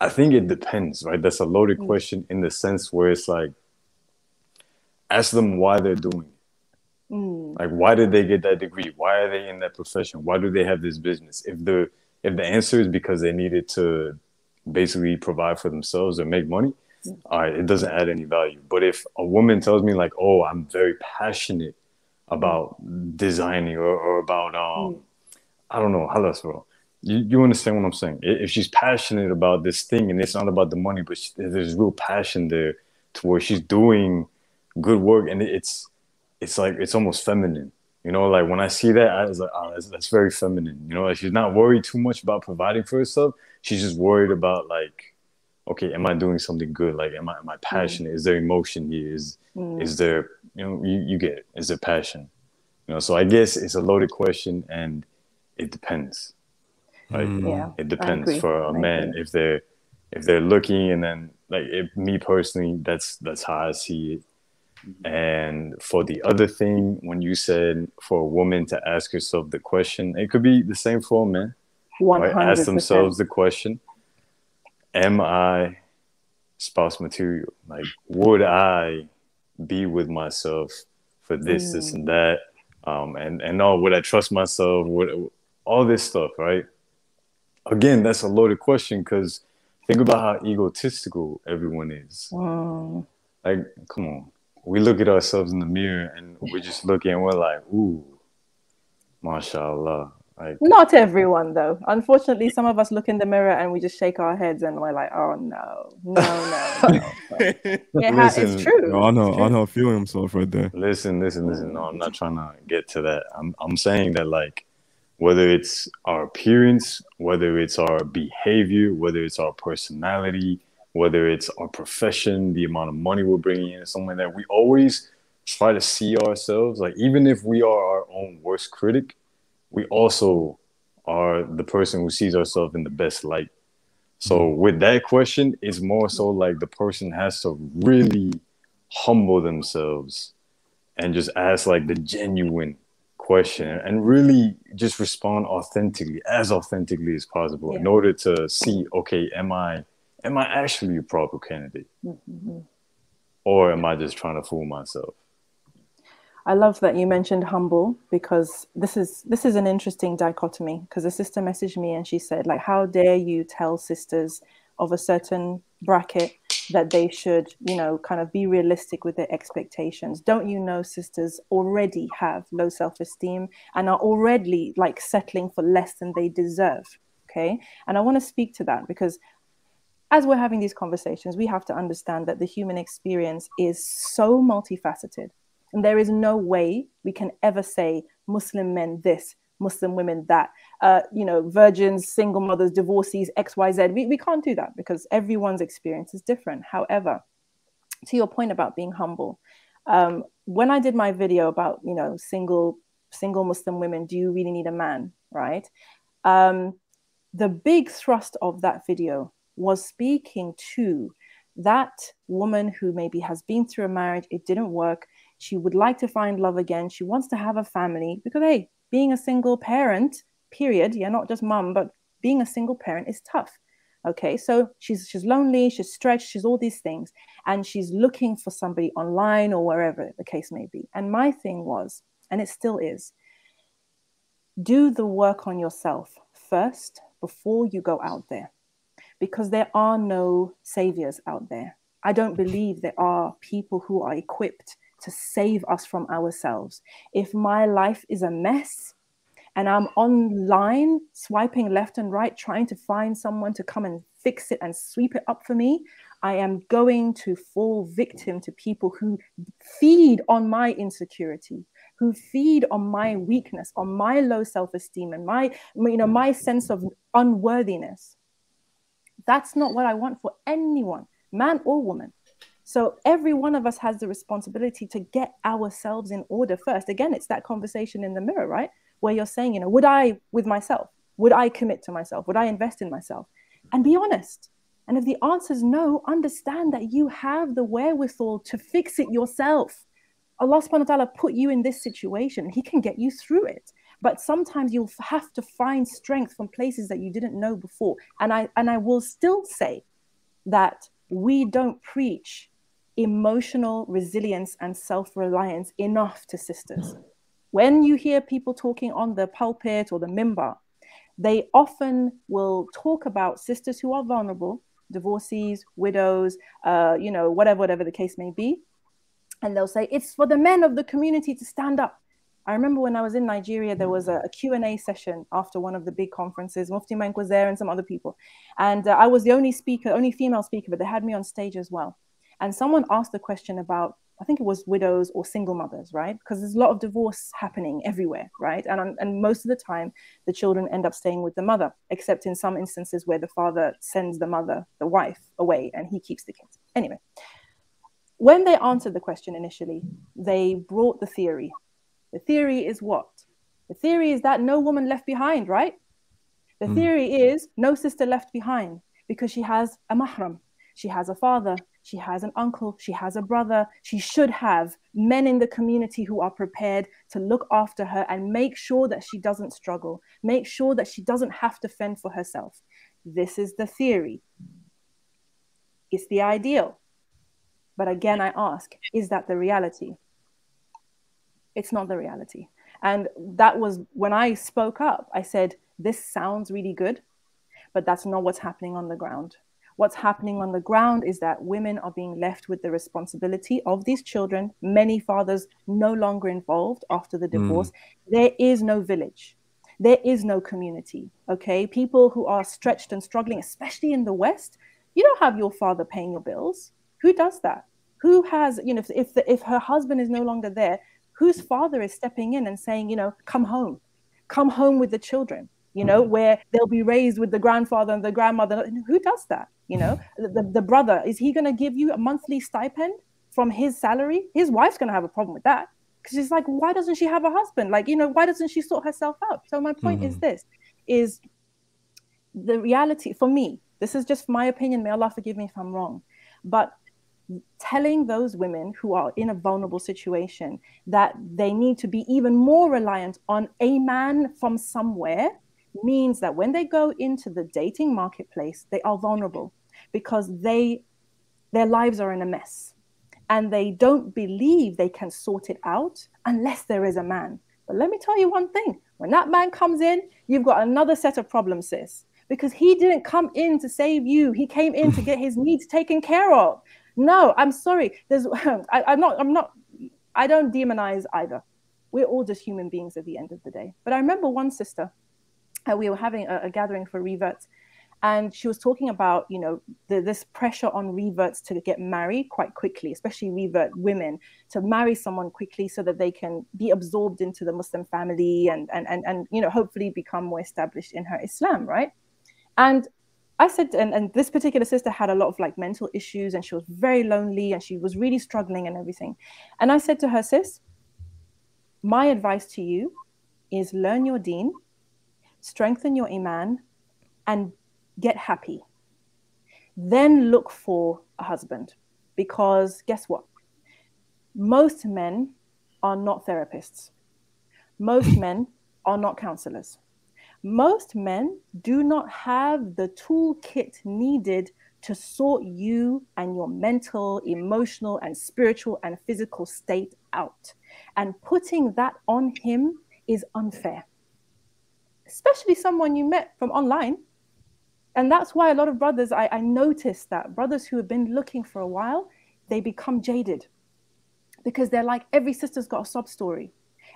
I think it depends, right? That's a loaded question in the sense where it's like, ask them why they're doing it. Like, why did they get that degree? Why are they in that profession? Why do they have this business? If the answer is because they needed to basically provide for themselves or make money, all right, it doesn't add any value. But if a woman tells me like, oh, I'm very passionate about designing or about, I don't know, halas, bro. You understand what I'm saying? If she's passionate about this thing and it's not about the money, but there's real passion there to where she's doing good work, and it's like, it's almost feminine. You know, like when I see that, I was like, oh, that's very feminine. You know, like she's not worried too much about providing for herself. She's just worried about like, okay, am I doing something good? Like, am I passionate? Is there emotion here? Is there, you know, you get it. Is there passion? You know, so I guess it's a loaded question, and it depends. Like, yeah, it depends for a man if they're looking, and then like me personally, that's how I see it. And for the other thing, when you said for a woman to ask herself the question, it could be the same for a man. 100%. Right? Ask themselves the question: am I spouse material? Like, would I be with myself for this, this, and that? Would I trust myself? All this stuff, right? Again, that's a loaded question, because think about how egotistical everyone is. Whoa. Like, come on. We look at ourselves in the mirror and we're just looking and we're like, ooh, mashallah. Like, not everyone, though. Unfortunately, some of us look in the mirror and we just shake our heads and we're like, oh, no. It's true. I know feeling himself right there. Listen. No, I'm not trying to get to that. I'm saying that, like, whether it's our appearance, whether it's our behavior, whether it's our personality, whether it's our profession, the amount of money we're bringing in, something like that, we always try to see ourselves. Like, even if we are our own worst critic, we also are the person who sees ourselves in the best light. So with that question, it's more so like the person has to really humble themselves and just ask like the genuine question and really just respond authentically as possible in order to see, okay, am I actually a proper candidate, or am I just trying to fool myself? I love that you mentioned humble, because this is an interesting dichotomy, because a sister messaged me and she said, like, how dare you tell sisters of a certain bracket that they should, you know, kind of be realistic with their expectations. Don't you know sisters already have low self-esteem and are already like settling for less than they deserve, okay? And I want to speak to that, because as we're having these conversations, we have to understand that the human experience is so multifaceted, and there is no way we can ever say Muslim men this, Muslim women that, you know, virgins, single mothers, divorcees, XYZ. We can't do that, because everyone's experience is different. However, to your point about being humble, when I did my video about, you know, single Muslim women, do you really need a man, right? The big thrust of that video was speaking to that woman who maybe has been through a marriage, it didn't work, she would like to find love again, she wants to have a family, because hey, being a single parent, period, yeah, not just mum, but being a single parent is tough. Okay, so she's lonely, she's stretched, she's all these things, and she's looking for somebody online or wherever the case may be. And my thing was, and it still is, do the work on yourself first before you go out there, because there are no saviors out there. I don't believe there are people who are equipped to save us from ourselves. If my life is a mess, and I'm online swiping left and right, trying to find someone to come and fix it and sweep it up for me, I am going to fall victim to people who feed on my insecurity, who feed on my weakness, on my low self-esteem, and my, you know, my sense of unworthiness. That's not what I want for anyone, man or woman. So every one of us has the responsibility to get ourselves in order first. Again, it's that conversation in the mirror, right? Where you're saying, you know, would I with myself? Would I commit to myself? Would I invest in myself? And be honest. And if the answer is no, understand that you have the wherewithal to fix it yourself. Allah subhanahu wa ta'ala put you in this situation. He can get you through it. But sometimes you'll have to find strength from places that you didn't know before. And I will still say that we don't preach emotional resilience and self-reliance enough to sisters. When you hear people talking on the pulpit or the mimbar, they often will talk about sisters who are vulnerable, divorcees, widows, you know, whatever the case may be. And they'll say, it's for the men of the community to stand up. I remember when I was in Nigeria, there was a Q&A session after one of the big conferences. Muftimenk was there and some other people. And I was the only female speaker, but they had me on stage as well. And someone asked the question about, I think it was widows or single mothers, right? Because there's a lot of divorce happening everywhere, right? And most of the time, the children end up staying with the mother, except in some instances where the father sends the mother, the wife, away and he keeps the kids. Anyway, when they answered the question initially, they brought the theory. The theory is what? The theory is that no woman left behind, right? The theory is no sister left behind because she has a mahram, she has a father, she has an uncle, she has a brother, she should have men in the community who are prepared to look after her and make sure that she doesn't struggle, make sure that she doesn't have to fend for herself. This is the theory. It's the ideal. But again, I ask, is that the reality? It's not the reality. And that was when I spoke up, I said, this sounds really good, but that's not what's happening on the ground. What's happening on the ground is that women are being left with the responsibility of these children. Many fathers no longer involved after the divorce. There is no village. There is no community. Okay, people who are stretched and struggling, especially in the West, you don't have your father paying your bills. Who does that? Who has, you know, if her husband is no longer there, whose father is stepping in and saying, you know, come home with the children, you know, where they'll be raised with the grandfather and the grandmother. Who does that? You know, the brother, is he going to give you a monthly stipend from his salary? His wife's going to have a problem with that because she's like, why doesn't she have a husband? Like, you know, why doesn't she sort herself out? So my point is this, is the reality for me, this is just my opinion. May Allah forgive me if I'm wrong. But telling those women who are in a vulnerable situation that they need to be even more reliant on a man from somewhere means that when they go into the dating marketplace, they are vulnerable. Because their lives are in a mess and they don't believe they can sort it out unless there is a man. But let me tell you one thing. When that man comes in, you've got another set of problems, sis, because he didn't come in to save you. He came in to get his needs taken care of. No, I'm sorry. I don't demonize either. We're all just human beings at the end of the day. But I remember one sister, we were having a gathering for reverts. And she was talking about, you know, this pressure on reverts to get married quite quickly, especially revert women, to marry someone quickly so that they can be absorbed into the Muslim family and you know, hopefully become more established in her Islam, right? And I said, and this particular sister had a lot of like mental issues, and she was very lonely, and she was really struggling and everything. And I said to her, sis, my advice to you is learn your deen, strengthen your iman, and get happy. Then look for a husband, because guess what? Most men are not therapists. Most men are not counselors. Most men do not have the toolkit needed to sort you and your mental, emotional, and spiritual and physical state out. And putting that on him is unfair, especially someone you met from online. And that's why a lot of brothers, I noticed that brothers who have been looking for a while, they become jaded, because they're like, every sister's got a sob story.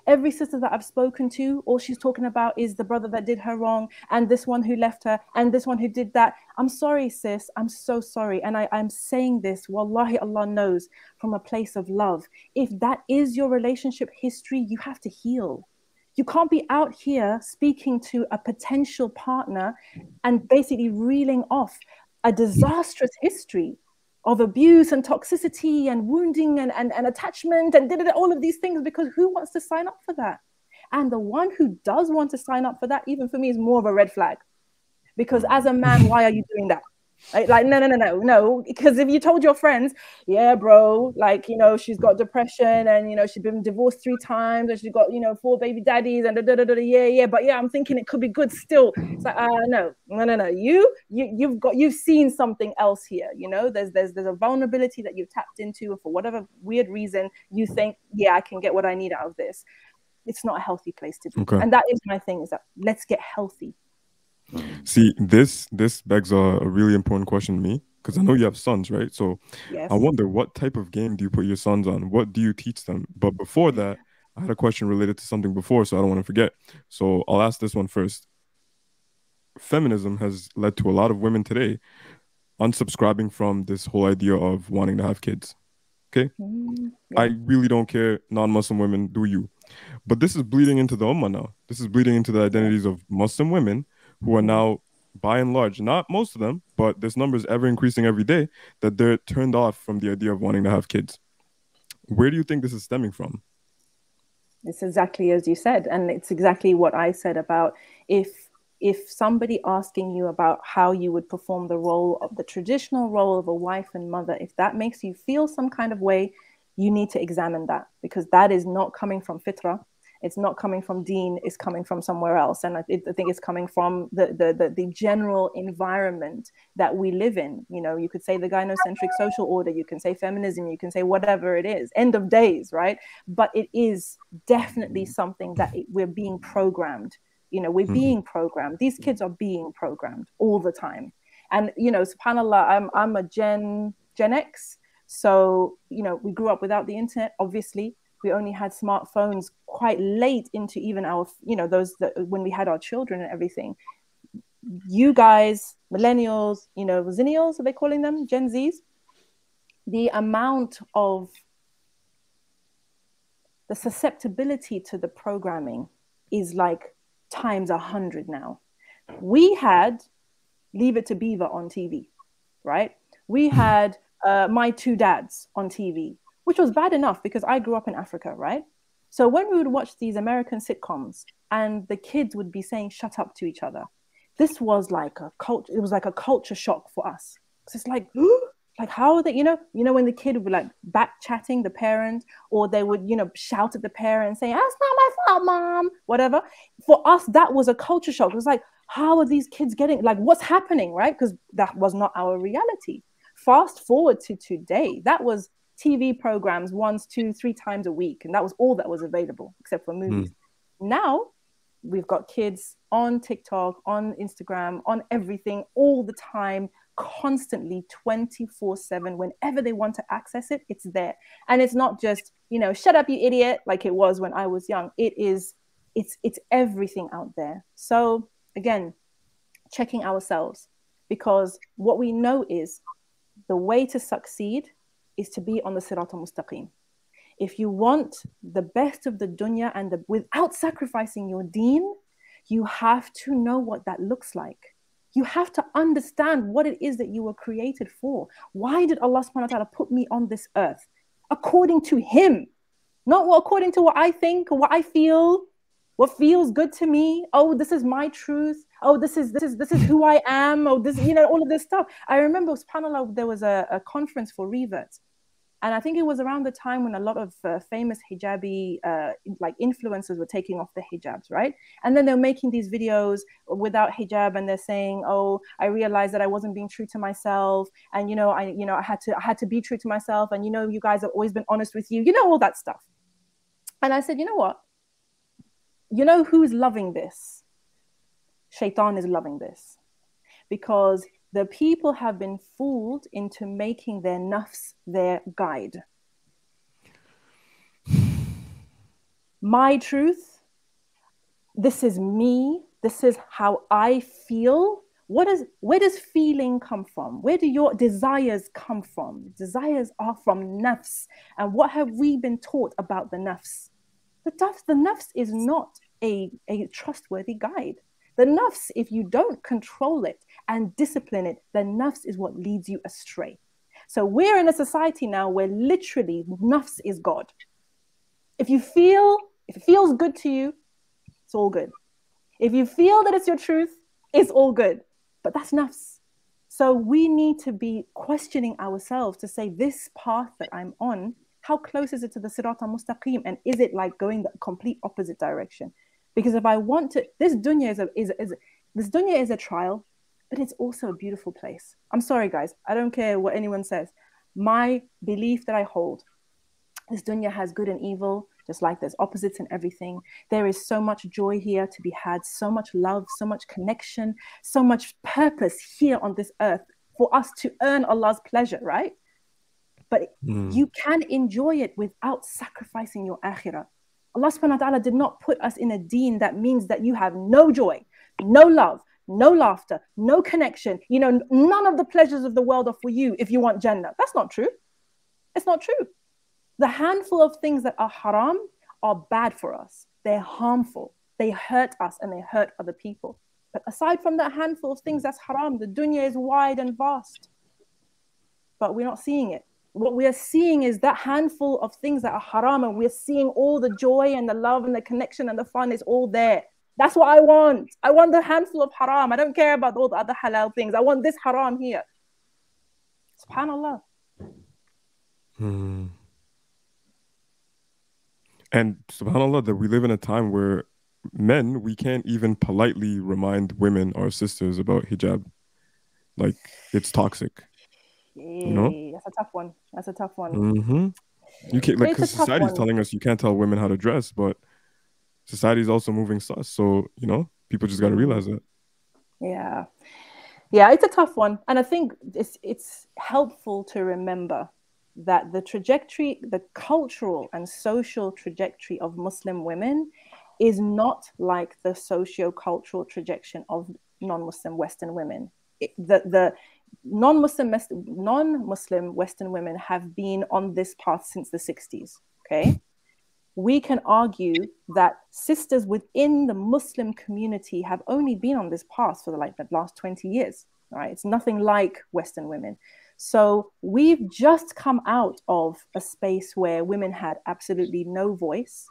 Every sister that I've spoken to, all she's talking about is the brother that did her wrong, and this one who left her, and this one who did that. I'm sorry, sis. I'm so sorry. And I'm saying this, wallahi, Allah knows, from a place of love. If that is your relationship history, you have to heal. You can't be out here speaking to a potential partner and basically reeling off a disastrous history of abuse and toxicity and wounding and attachment and all of these things, because who wants to sign up for that? And the one who does want to sign up for that, even for me, is more of a red flag. Because as a man, why are you doing that? Like, no. Because if you told your friends, yeah, bro, like, you know, she's got depression and, you know, she's been divorced 3 times and she's got, you know, 4 baby daddies and yeah. But yeah, I'm thinking it could be good still. It's like, no. You've seen something else here. You know, there's a vulnerability that you've tapped into, and for whatever weird reason, you think, yeah, I can get what I need out of this. It's not a healthy place to do. Okay. And that is my thing, is that let's get healthy. See, this begs a really important question to me, because I know you have sons, right? So yes. I wonder, what type of game do you put your sons on? What do you teach them? But before that, I had a question related to something before, so I don't want to forget. So I'll ask this one first. Feminism has led to a lot of women today unsubscribing from this whole idea of wanting to have kids. Okay? Mm-hmm. Yeah. I really don't care, non-Muslim women, do you? But this is bleeding into the ummah now. This is bleeding into the identities of Muslim women, who are now, by and large, not most of them, but this number is ever increasing every day, that they're turned off from the idea of wanting to have kids. Where do you think this is stemming from? It's exactly as you said, and it's exactly what I said about if somebody asking you about how you would perform the role of the traditional role of a wife and mother, if that makes you feel some kind of way, you need to examine that, because that is not coming from fitrah. It's not coming from deen, it's coming from somewhere else. And I think it's coming from the general environment that we live in. You know, you could say the gynocentric social order, you can say feminism, you can say whatever it is, end of days, right? But it is definitely something that we're being programmed. You know, we're being programmed. These kids are being programmed all the time. And, you know, subhanAllah, I'm a Gen X. So, you know, we grew up without the internet, obviously. We only had smartphones quite late into even our, you know, when we had our children and everything. You guys, millennials, you know, zennials, are they calling them? Gen Zs? The amount of the susceptibility to the programming is like times 100 now. We had Leave It to Beaver on TV, right? We had My Two Dads on TV, which was bad enough because I grew up in Africa, right? So when we would watch these American sitcoms and the kids would be saying, shut up to each other, this was like a culture shock for us. Because it's like, like how are they, you know, when the kid would like back chatting the parent, or they would, you know, shout at the parent saying, that's not my fault, mom, whatever. For us, that was a culture shock. It was like, how are these kids getting, like what's happening, right? Because that was not our reality. Fast forward to today, that was TV programs 1, 2, 3 times a week. And that was all that was available, except for movies. Now, we've got kids on TikTok, on Instagram, on everything, all the time, constantly, 24/7. Whenever they want to access it, it's there. And it's not just, you know, shut up, you idiot, like it was when I was young. It's everything out there. So again, checking ourselves, because what we know is the way to succeed is to be on the Sirat al-Mustaqim. If you want the best of the dunya and without sacrificing your deen, you have to know what that looks like. You have to understand what it is that you were created for. Why did Allah subhanahu wa ta'ala put me on this earth? According to him, not according to what I think, what I feel, what feels good to me. Oh, this is my truth. Oh, this is who I am. Oh, this, you know, all of this stuff. I remember, subhanAllah, there was a conference for reverts. And I think it was around the time when a lot of famous hijabi, like influencers were taking off their hijabs, right? And then they're making these videos without hijab, and they're saying, "Oh, I realized that I wasn't being true to myself, and I had to be true to myself, and you guys have always been honest with you, all that stuff." And I said, you know what? You know who's loving this? Shaitan is loving this, because the people have been fooled into making their nafs their guide. My truth, this is me, this is how I feel. Where does feeling come from? Where do your desires come from? Desires are from nafs. And what have we been taught about the nafs? The nafs is not a trustworthy guide. The nafs, if you don't control it and discipline it, the nafs is what leads you astray. So we're in a society now where literally nafs is God. If it feels good to you, it's all good. If you feel that it's your truth, it's all good. But that's nafs. So we need to be questioning ourselves to say, this path that I'm on, how close is it to the Sirat al-Mustaqim? And is it like going the complete opposite direction? Because if I want to, this dunya is a trial, but it's also a beautiful place. I'm sorry, guys. I don't care what anyone says. My belief that I hold, this dunya has good and evil, just like there's opposites and everything. There is so much joy here to be had, so much love, so much connection, so much purpose here on this earth for us to earn Allah's pleasure, right? But you can enjoy it without sacrificing your akhirah. Allah subhanahu wa ta'ala did not put us in a deen that means that you have no joy, no love, no laughter, no connection. None of the pleasures of the world are for you if you want Jannah. That's not true. It's not true. The handful of things that are haram are bad for us. They're harmful. They hurt us and they hurt other people. But aside from that handful of things that's haram, the dunya is wide and vast. But we're not seeing it. What we are seeing is that handful of things that are haram, and we're seeing all the joy and the love and the connection and the fun is all there. That's what I want. I want the handful of haram. I don't care about all the other halal things. I want this haram here. SubhanAllah. And SubhanAllah, that we live in a time where men, we can't even politely remind women, our sisters, about hijab. Like, it's toxic. That's a tough one. That's a tough one. You can't, like, because society is telling us you can't tell women how to dress, but society is also moving sus. So people just got to realize that. Yeah, it's a tough one, and I think it's helpful to remember that the trajectory, the cultural and social trajectory of Muslim women, is not like the socio-cultural trajectory of non-Muslim Western women. Non-Muslim Western women have been on this path since the 60s, okay? We can argue that sisters within the Muslim community have only been on this path for the last 20 years, right? It's nothing like Western women. So we've just come out of a space where women had absolutely no voice,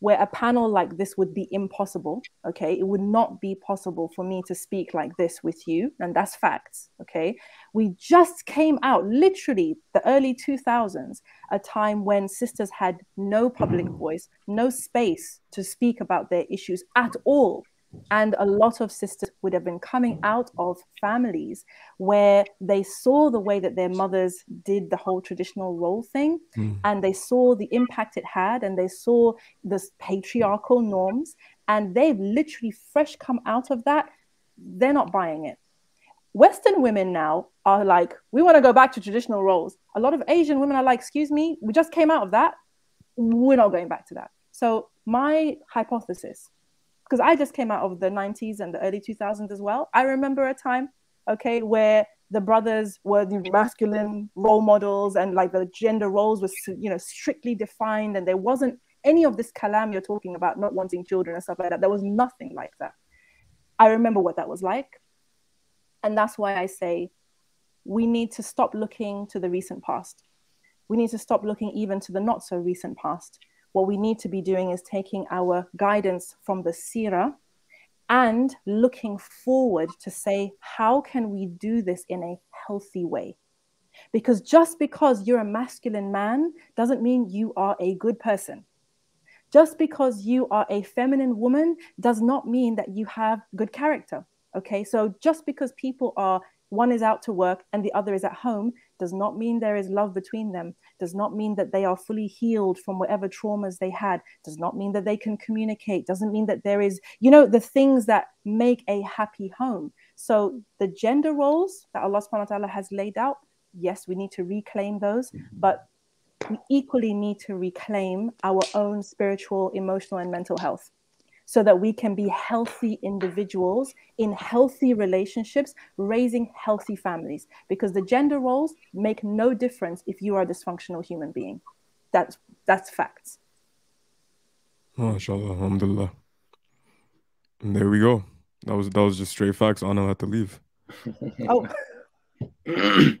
where a panel like this would be impossible, okay? It would not be possible for me to speak like this with you, and that's facts, okay? We just came out, literally, the early 2000s, a time when sisters had no public voice, no space to speak about their issues at all. And a lot of sisters would have been coming out of families where they saw the way that their mothers did the whole traditional role thing, and they saw the impact it had, and they saw the patriarchal norms, and they've literally fresh come out of that. They're not buying it. Western women now are like, we want to go back to traditional roles. A lot of Asian women are like, excuse me, we just came out of that. We're not going back to that. So my hypothesis, because I just came out of the 90s and the early 2000s as well. I remember a time, okay, where the brothers were the masculine role models, and like the gender roles was, strictly defined, and there wasn't any of this kalam you're talking about, not wanting children and stuff like that. There was nothing like that. I remember what that was like. And that's why I say we need to stop looking to the recent past. We need to stop looking even to the not so recent past. What we need to be doing is taking our guidance from the Seerah and looking forward to say, how can we do this in a healthy way? Because just because you're a masculine man doesn't mean you are a good person. Just because you are a feminine woman does not mean that you have good character. Okay, so just because people are, one is out to work and the other is at home, does not mean there is love between them, does not mean that they are fully healed from whatever traumas they had, does not mean that they can communicate, doesn't mean that there is, you know, the things that make a happy home. So the gender roles that Allah subhanahu wa ta'ala has laid out, yes, we need to reclaim those, but we equally need to reclaim our own spiritual, emotional, and mental health so that we can be healthy individuals in healthy relationships, raising healthy families. Because the gender roles make no difference if you are a dysfunctional human being. That's facts. MashaAllah, alhamdulillah. And there we go. That was just straight facts. Anna had to leave. Oh. No.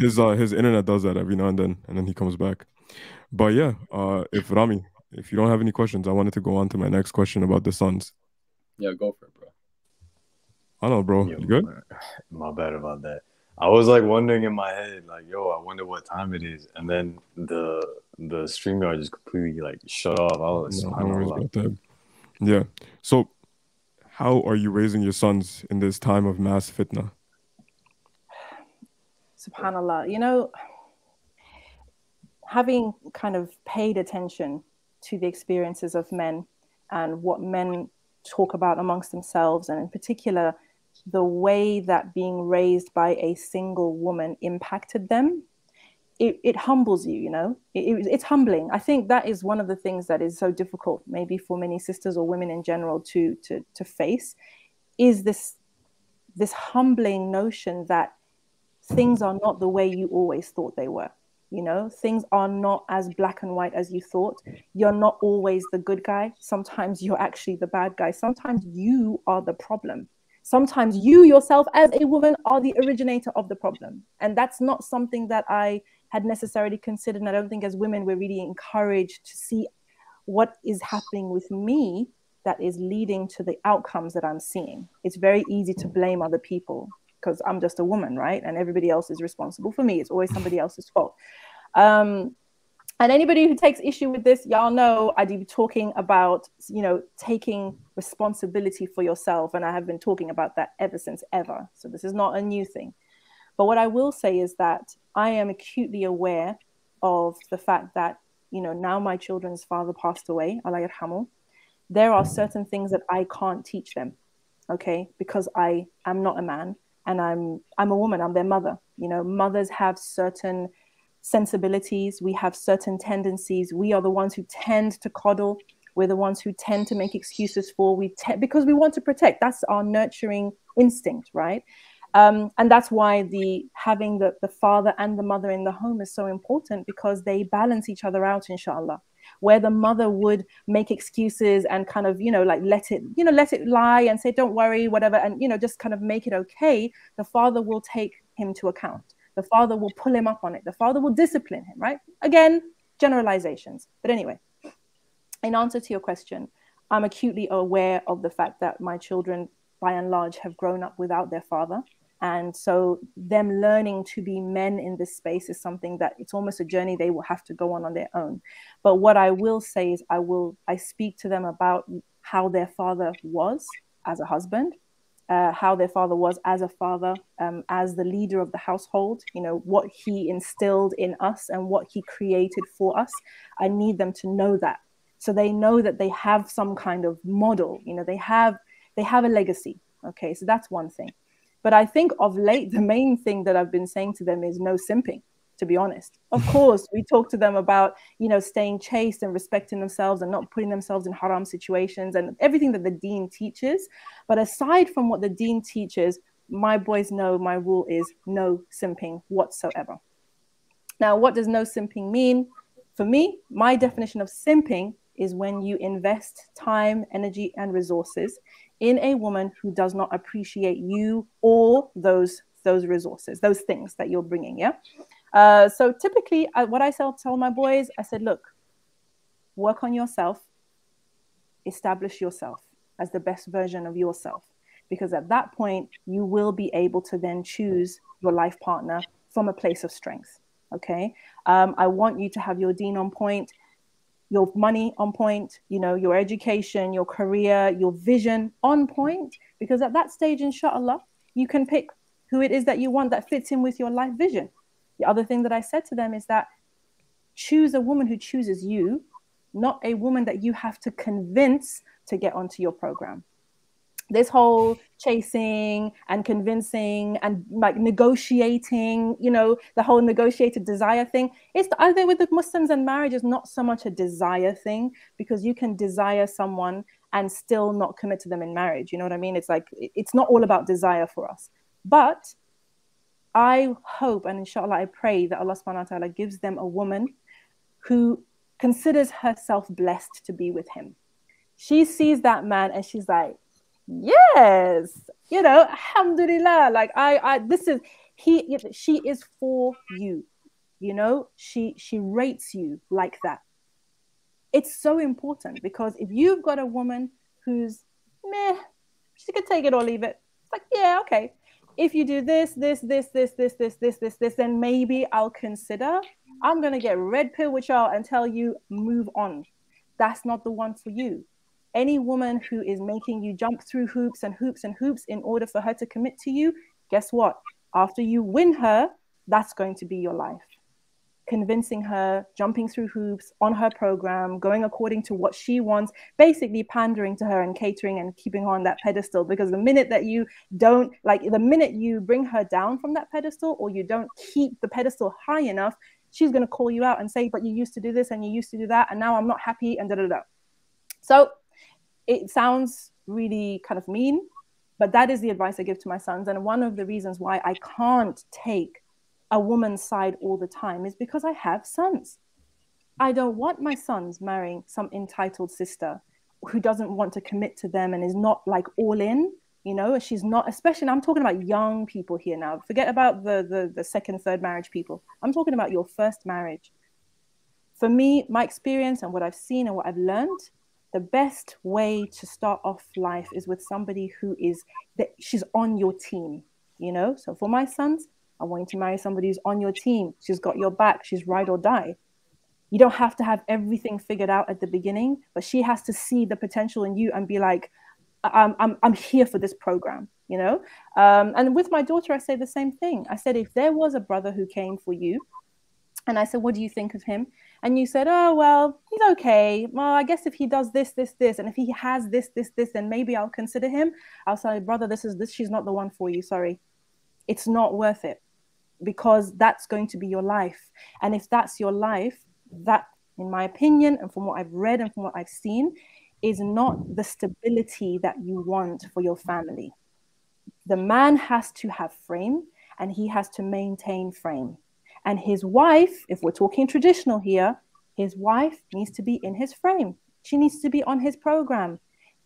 His internet does that every now and then he comes back. But yeah, if Rami, if you don't have any questions, I wanted to go on to my next question about the sons. Yeah, go for it, bro. I know, bro. Yo, you good? My bad about that. I was like wondering in my head, like, yo, I wonder what time it is, and then the streamer just completely like shut off. Yeah. So, how are you raising your sons in this time of mass fitna? SubhanAllah, you know, having kind of paid attention to the experiences of men and what men talk about amongst themselves, and in particular, the way that being raised by a single woman impacted them, it humbles you, you know, it's humbling. I think that is one of the things that is so difficult maybe for many sisters or women in general to face, is this humbling notion that things are not the way you always thought they were. You know, things are not as black and white as you thought. You're not always the good guy. Sometimes you're actually the bad guy. Sometimes you are the problem. Sometimes you yourself as a woman are the originator of the problem. And that's not something that I had necessarily considered. And I don't think as women we're really encouraged to see what is happening with me that is leading to the outcomes that I'm seeing. It's very easy to blame other people, because I'm just a woman, right? And everybody else is responsible for me. It's always somebody else's fault. And anybody who takes issue with this, y'all know I'd be talking about, you know, taking responsibility for yourself. And I have been talking about that ever since ever. So this is not a new thing. But what I will say is that I am acutely aware of the fact that, you know, now my children's father passed away, Allah yarhamu. There are certain things that I can't teach them, okay? Because I am not a man. And I'm a woman, I'm their mother. You know, mothers have certain sensibilities. We have certain tendencies. We are the ones who tend to coddle. We're the ones who tend to make excuses for, because we want to protect. That's our nurturing instinct, right? And that's why having the father and the mother in the home is so important, because they balance each other out, inshallah. Where the mother would make excuses and kind of, you know, like let it lie and say, don't worry, whatever. And, you know, just kind of make it okay. The father will take him to account. The father will pull him up on it. The father will discipline him, right? Again, generalizations. But anyway, in answer to your question, I'm acutely aware of the fact that my children, by and large, have grown up without their father. And so them learning to be men in this space is something that it's almost a journey they will have to go on their own. But what I will say is I speak to them about how their father was as a husband, how their father was as a father, as the leader of the household, you know, what he instilled in us and what he created for us. I need them to know that. So they know that they have some kind of model, you know, they have a legacy. Okay, so that's one thing. But I think of late, the main thing that I've been saying to them is no simping, to be honest. Of course, we talk to them about, you know, staying chaste and respecting themselves and not putting themselves in haram situations and everything that the deen teaches. But aside from what the deen teaches, my boys know my rule is no simping whatsoever. Now, what does no simping mean? For me, my definition of simping is when you invest time, energy, and resources in a woman who does not appreciate you or those resources, those things that you're bringing, yeah? So typically, what I tell my boys, I said, look, work on yourself, establish yourself as the best version of yourself, because at that point, you will be able to then choose your life partner from a place of strength, okay? I want you to have your deen on point, your money on point, you know, your education, your career, your vision on point, because at that stage, inshallah, you can pick who it is that you want that fits in with your life vision. The other thing that I said to them is that choose a woman who chooses you, not a woman that you have to convince to get onto your program. This whole chasing and convincing and like negotiating, you know, the whole negotiated desire thing. I think with the Muslims and marriage is not so much a desire thing, because you can desire someone and still not commit to them in marriage. You know what I mean? It's like, it's not all about desire for us. But I hope and inshallah, I pray that Allah subhanahu wa ta'ala gives them a woman who considers herself blessed to be with him. She sees that man and she's like, yes, you know, alhamdulillah, like she is for you, you know, she rates you like that. It's so important, because if you've got a woman who's meh, she could take it or leave it. It's like, yeah, okay. If you do this, then maybe I'll consider. I'm going to get red pill with y'all and tell you, move on. That's not the one for you. Any woman who is making you jump through hoops and hoops and hoops in order for her to commit to you, guess what? After you win her, that's going to be your life. Convincing her, jumping through hoops on her program, going according to what she wants, basically pandering to her and catering and keeping her on that pedestal, because the minute that you don't, like the minute you bring her down from that pedestal, or you don't keep the pedestal high enough, she's going to call you out and say, but you used to do this and you used to do that, and now I'm not happy and da da da. So it sounds really kind of mean, but that is the advice I give to my sons. And one of the reasons why I can't take a woman's side all the time is because I have sons. I don't want my sons marrying some entitled sister who doesn't want to commit to them and is not like all in, you know, she's not, especially, I'm talking about young people here now. Forget about the second, third marriage people. I'm talking about your first marriage. For me, my experience and what I've seen and what I've learned, the best way to start off life is with somebody who is, she's on your team, you know? So for my sons, I want you to marry somebody who's on your team. She's got your back. She's ride or die. You don't have to have everything figured out at the beginning, but she has to see the potential in you and be like, I'm here for this program, you know? And with my daughter, I say the same thing. I said, if there was a brother who came for you, and I said, what do you think of him? And you said, oh, well, he's okay. Well, I guess if he does this, this, this, and if he has this, this, this, then maybe I'll consider him. I'll say, brother, this, she's not the one for you, sorry. It's not worth it. Because that's going to be your life. And if that's your life, that, in my opinion, and from what I've read and from what I've seen, is not the stability that you want for your family. The man has to have frame, and he has to maintain frame. And his wife, if we're talking traditional here, his wife needs to be in his frame. She needs to be on his program.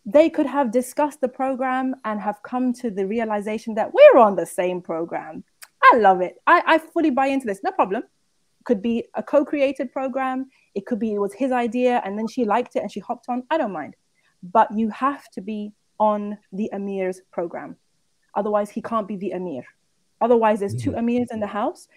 They could have discussed the program and have come to the realization that we're on the same program. I love it. I fully buy into this. No problem. It could be a co-created program. It could be it was his idea and then she liked it and she hopped on. I don't mind. But you have to be on the Amir's program. Otherwise, he can't be the Amir. Otherwise, there's two Amirs in the house.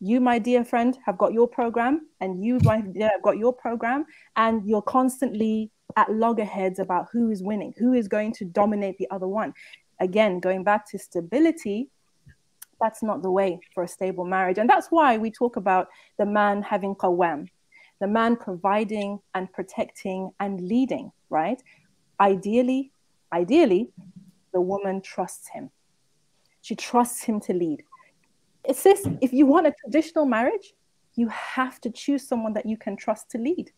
You, my dear friend, have got your program, and you, my dear, have got your program, and you're constantly at loggerheads about who is winning, who is going to dominate the other one. Again, going back to stability, that's not the way for a stable marriage. And that's why we talk about the man having qawwam, the man providing and protecting and leading, right? Ideally, the woman trusts him. She trusts him to lead. It's this, if you want a traditional marriage, you have to choose someone that you can trust to lead.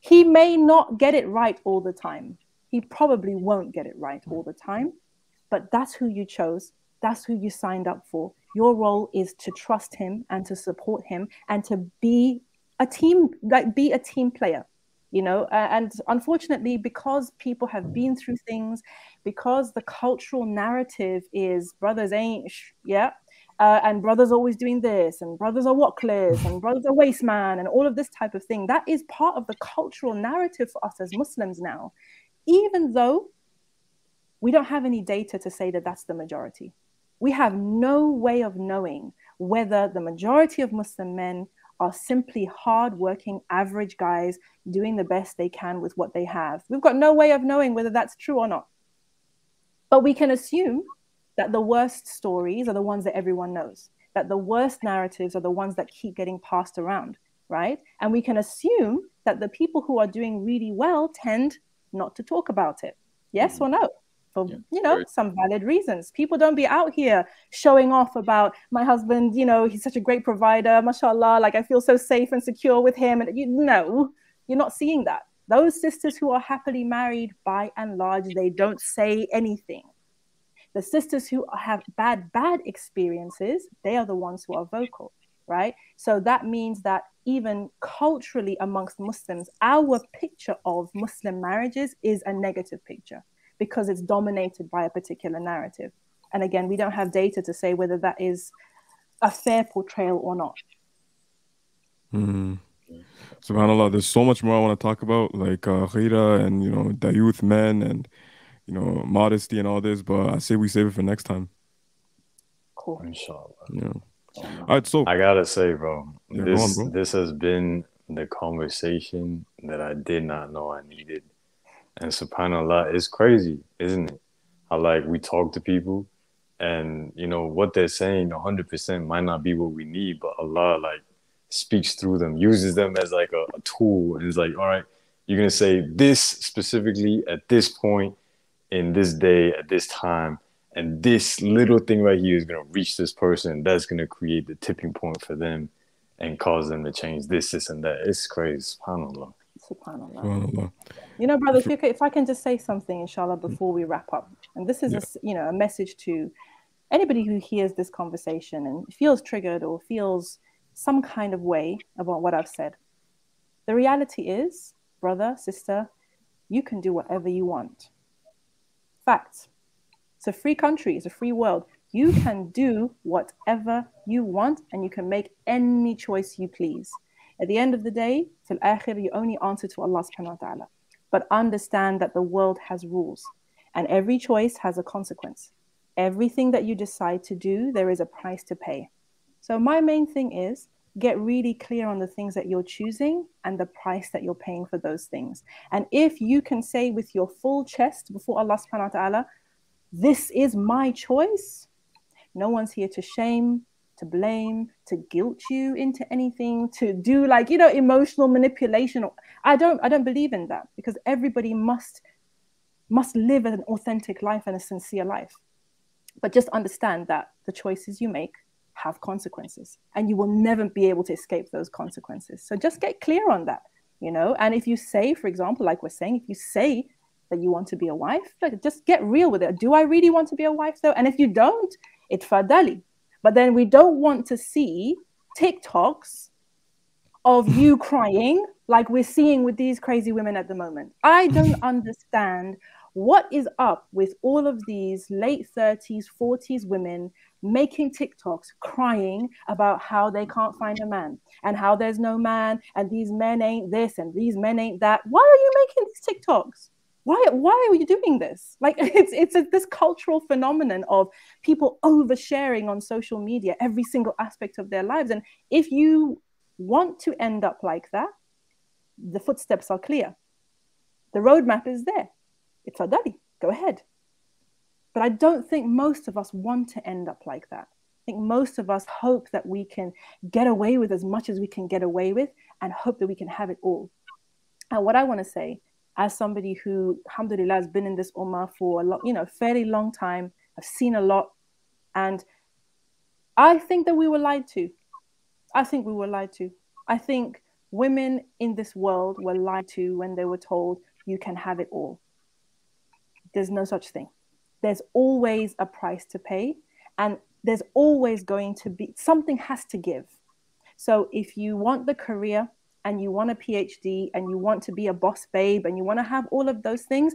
He may not get it right all the time. He probably won't get it right all the time, but that's who you chose. That's who you signed up for. Your role is to trust him and to support him and to be a team player. you know, and unfortunately, because people have been through things, because the cultural narrative is brothers ain't yeah, and brothers always doing this, and brothers are walkless, and brothers are waste man, and all of this type of thing. That is part of the cultural narrative for us as Muslims now, even though we don't have any data to say that that's the majority. We have no way of knowing whether the majority of Muslim men are simply hardworking, average guys doing the best they can with what they have. We've got no way of knowing whether that's true or not. But we can assume that the worst stories are the ones that everyone knows, that the worst narratives are the ones that keep getting passed around, right? And we can assume that the people who are doing really well tend not to talk about it. Yes or no? For, yeah, you know, some valid reasons. People don't be out here showing off about my husband, you know, he's such a great provider, mashallah, like I feel so safe and secure with him. And you know, you're not seeing that. Those sisters who are happily married, by and large, they don't say anything. The sisters who have bad experiences, they are the ones who are vocal, right? So that means that even culturally amongst Muslims, our picture of Muslim marriages is a negative picture, because it's dominated by a particular narrative. And again, we don't have data to say whether that is a fair portrayal or not. Mm-hmm. SubhanAllah, there's so much more I want to talk about, like Khaira and, you know, Dayuth men and, you know, modesty and all this, but I say we save it for next time. Cool. Inshallah. Yeah. All right, so I gotta say, bro, yeah, this has been the conversation that I did not know I needed. And subhanAllah, it's crazy, isn't it? How, like, we talk to people and, you know, what they're saying 100% might not be what we need, but Allah, like, speaks through them, uses them as, like, a tool. And it's like, all right, you're going to say this specifically at this point, in this day, at this time, and this little thing right here is going to reach this person. That's going to create the tipping point for them and cause them to change this, this, and that. It's crazy, subhanAllah. SubhanAllah. You know, brother, if I can just say something, inshallah, before we wrap up. And this is, a message to anybody who hears this conversation and feels triggered or feels some kind of way about what I've said. The reality is, brother, sister, you can do whatever you want. Facts. It's a free country. It's a free world. You can do whatever you want and you can make any choice you please. At the end of the day, till akhir, you only answer to Allah subhanahu wa ta'ala. But understand that the world has rules and every choice has a consequence. Everything that you decide to do, there is a price to pay. So my main thing is get really clear on the things that you're choosing and the price that you're paying for those things. And if you can say with your full chest before Allah subhanahu wa ta'ala, this is my choice. No one's here to shame, to blame, to guilt you into anything, to do like, you know, emotional manipulation. I don't believe in that, because everybody must live an authentic life and a sincere life. But just understand that the choices you make have consequences and you will never be able to escape those consequences. So just get clear on that, you know? And if you say, for example, like we're saying, if you say that you want to be a wife, like, just get real with it. Do I really want to be a wife though? And if you don't, it's fadali. But then we don't want to see TikToks of you crying like we're seeing with these crazy women at the moment. I don't understand what is up with all of these late 30s, 40s women making TikToks crying about how they can't find a man and how there's no man and these men ain't this and these men ain't that. Why are you making these TikToks? Why are you doing this? Like, it's this cultural phenomenon of people oversharing on social media every single aspect of their lives. And if you want to end up like that, the footsteps are clear. The roadmap is there. It's Adali. Go ahead. But I don't think most of us want to end up like that. I think most of us hope that we can get away with as much as we can get away with and hope that we can have it all. And what I want to say, as somebody who, alhamdulillah, has been in this ummah for a fairly long time, I've seen a lot. And I think that we were lied to. I think women in this world were lied to when they were told, you can have it all. There's no such thing. There's always a price to pay. And there's always going to be, something has to give. So if you want the career, and you want a PhD and you want to be a boss babe and you want to have all of those things,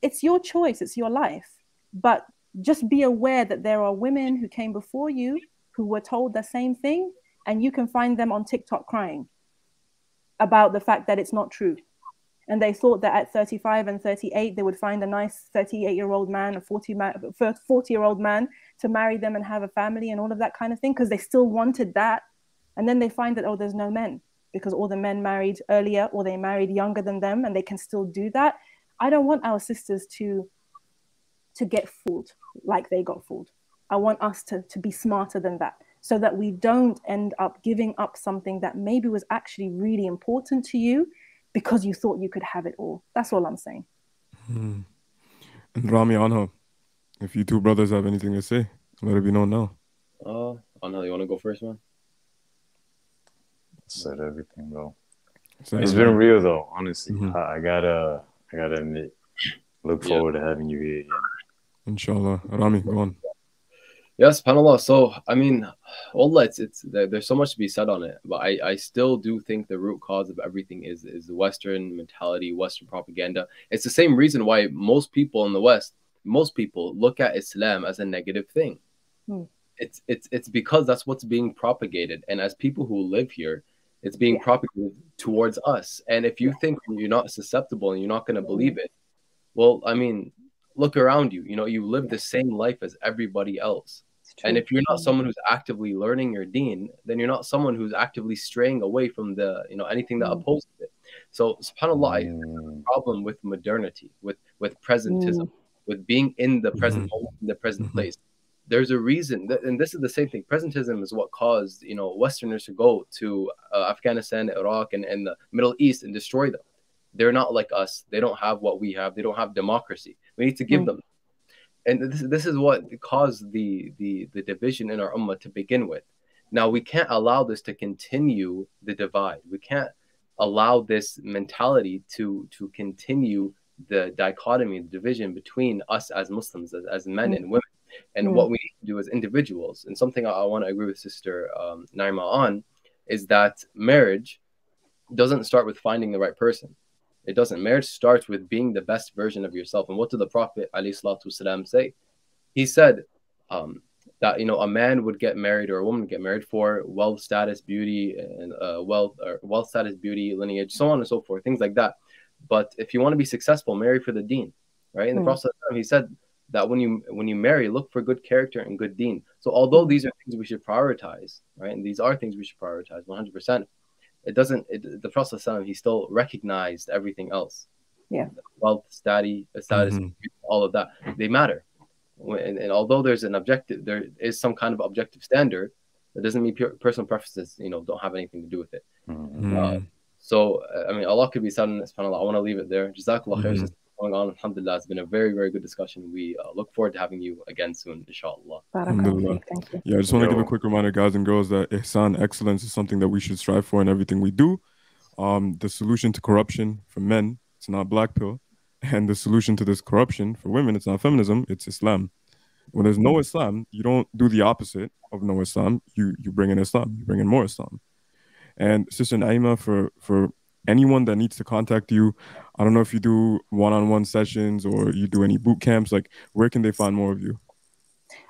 it's your choice, it's your life. But just be aware that there are women who came before you who were told the same thing, and you can find them on TikTok crying about the fact that it's not true. And they thought that at 35 and 38, they would find a nice 38-year-old man, a 40-year-old man to marry them and have a family and all of that kind of thing, because they still wanted that. And then they find that, oh, there's no men, because all the men married earlier or they married younger than them, and they can still do that. I don't want our sisters to get fooled like they got fooled. I want us to be smarter than that, so that we don't end up giving up something that maybe was actually really important to you because you thought you could have it all. That's all I'm saying. And Rami, Anha, if you two brothers have anything to say, let it be known now. Anha, you want to go first, man? Said everything, bro. It's been real, though, honestly. I gotta admit, look forward to having you here again. Inshallah. Rami, go on. Yeah, subhanAllah. So, I mean, wallah, there's so much to be said on it, but I still do think the root cause of everything is the Western mentality, Western propaganda. It's the same reason why most people in the West, most people look at Islam as a negative thing. It's because that's what's being propagated. And as people who live here, it's being propagated towards us. And if you think you're not susceptible and you're not going to believe it, well, I mean, look around you. You know, you live the same life as everybody else. And if you're not someone who's actively learning your deen, then you're not someone who's actively straying away from the, you know, anything that opposes it. So, subhanAllah, the problem with modernity, with presentism, with being in the present moment, in the present place. There's a reason, and this is the same thing. Presentism is what caused, you know, Westerners to go to Afghanistan, Iraq, and the Middle East and destroy them. They're not like us. They don't have what we have. They don't have democracy. We need to give them. And this is what caused the division in our ummah to begin with. Now, we can't allow this to continue the divide. We can't allow this mentality to continue the dichotomy, the division between us as Muslims, as men and women. And what we need to do as individuals, and something I want to agree with Sister Na'ima on, is that marriage doesn't start with finding the right person. It doesn't. Marriage starts with being the best version of yourself. And what did the Prophet ﷺ say? He said that, you know, a man would get married or a woman would get married for wealth, status, beauty, and wealth, status, beauty, lineage, so on and so forth, things like that. But if you want to be successful, marry for the deen, right? And the Prophet ﷺ, he said that when you marry, look for good character and good deen. So although these are things we should prioritize, right? And these are things we should prioritize 100%. The Prophet ﷺ, he still recognized everything else. Yeah. Wealth, status, all of that, they matter. And although there's an objective, there is some kind of objective standard, that doesn't mean personal preferences, you know, don't have anything to do with it. So, I mean, a lot could be said on this panel. I want to leave it there. Jazakallah khair. On. Alhamdulillah, it's been a very, very good discussion. We look forward to having you again soon, inshallah. Alhamdulillah. Thank you. Yeah, I just want to give a quick reminder, guys and girls, that ihsan, excellence, is something that we should strive for in everything we do. The solution to corruption for men, it's not black pill. And the solution to this corruption for women, it's not feminism, it's Islam. When there's no Islam, you don't do the opposite of no Islam. You bring in Islam, you bring in more Islam. And Sister Na'ima, for anyone that needs to contact you, I don't know if you do one-on-one sessions or you do any boot camps, like where can they find more of you?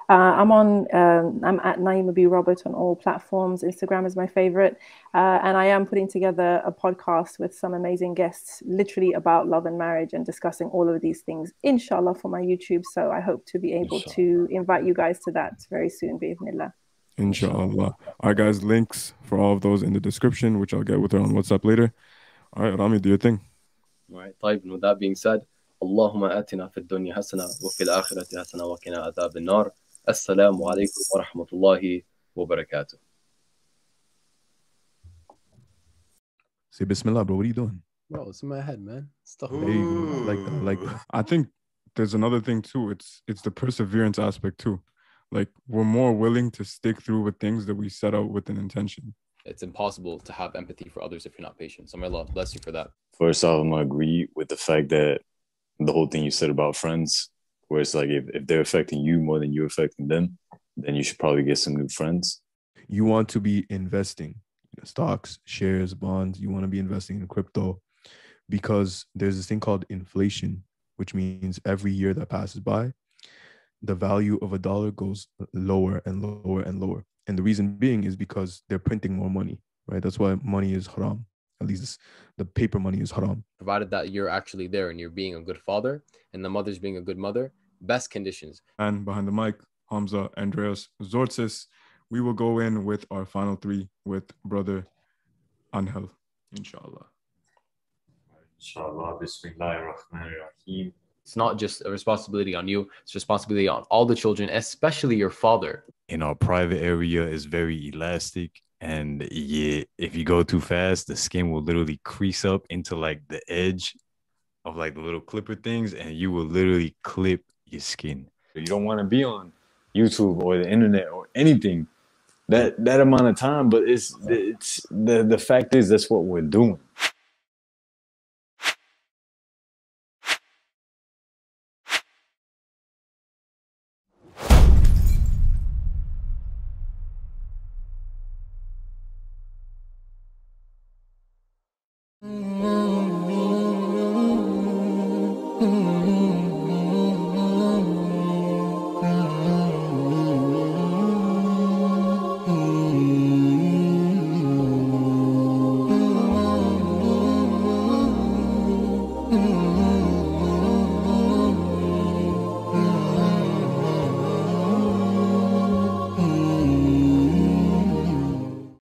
I'm at Na'ima B. Robert on all platforms. Instagram is my favorite. And I am putting together a podcast with some amazing guests, literally about love and marriage and discussing all of these things, inshallah, for my YouTube. So I hope to be able to invite you guys to that very soon, bi'ithnillah. Inshallah. All right, guys, links for all of those in the description, which I'll get with her on WhatsApp later. All right, Rami, do your thing. All right, طيب, and with that being said, Allahumma atina fid dunya hasana wa fil akhirati hasana wa qina adhaban nar. Assalamu alaikum wa rahmatullahi wa barakatuh. Say bismillah, bro. What are you doing? Bro, it's in my head, man. Stuff. Hey, like that. I think there's another thing too. It's the perseverance aspect too. Like, we're more willing to stick through with things that we set out with an intention. It's impossible to have empathy for others if you're not patient. So may Allah bless you for that. First off, I'm going to agree with the fact that the whole thing you said about friends, where it's like if they're affecting you more than you're affecting them, then you should probably get some new friends. You want to be investing. stocks, shares, bonds. You want to be investing in crypto because there's this thing called inflation, which means every year that passes by, the value of a dollar goes lower and lower and lower. And the reason being is because they're printing more money, right? That's why money is haram. At least the paper money is haram. Provided that you're actually there and you're being a good father and the mother's being a good mother, best conditions. And behind the mic, Hamza Andreas Tzortzis. We will go in with our final three with brother Angel, inshallah. Inshallah, bismillahirrahmanirrahim. It's not just a responsibility on you, it's responsibility on all the children, especially your father. In our private area is very elastic. And yeah, if you go too fast, the skin will literally crease up into like the edge of like the little clipper things, and you will literally clip your skin. You don't want to be on YouTube or the internet or anything that amount of time, but it's the fact is that's what we're doing.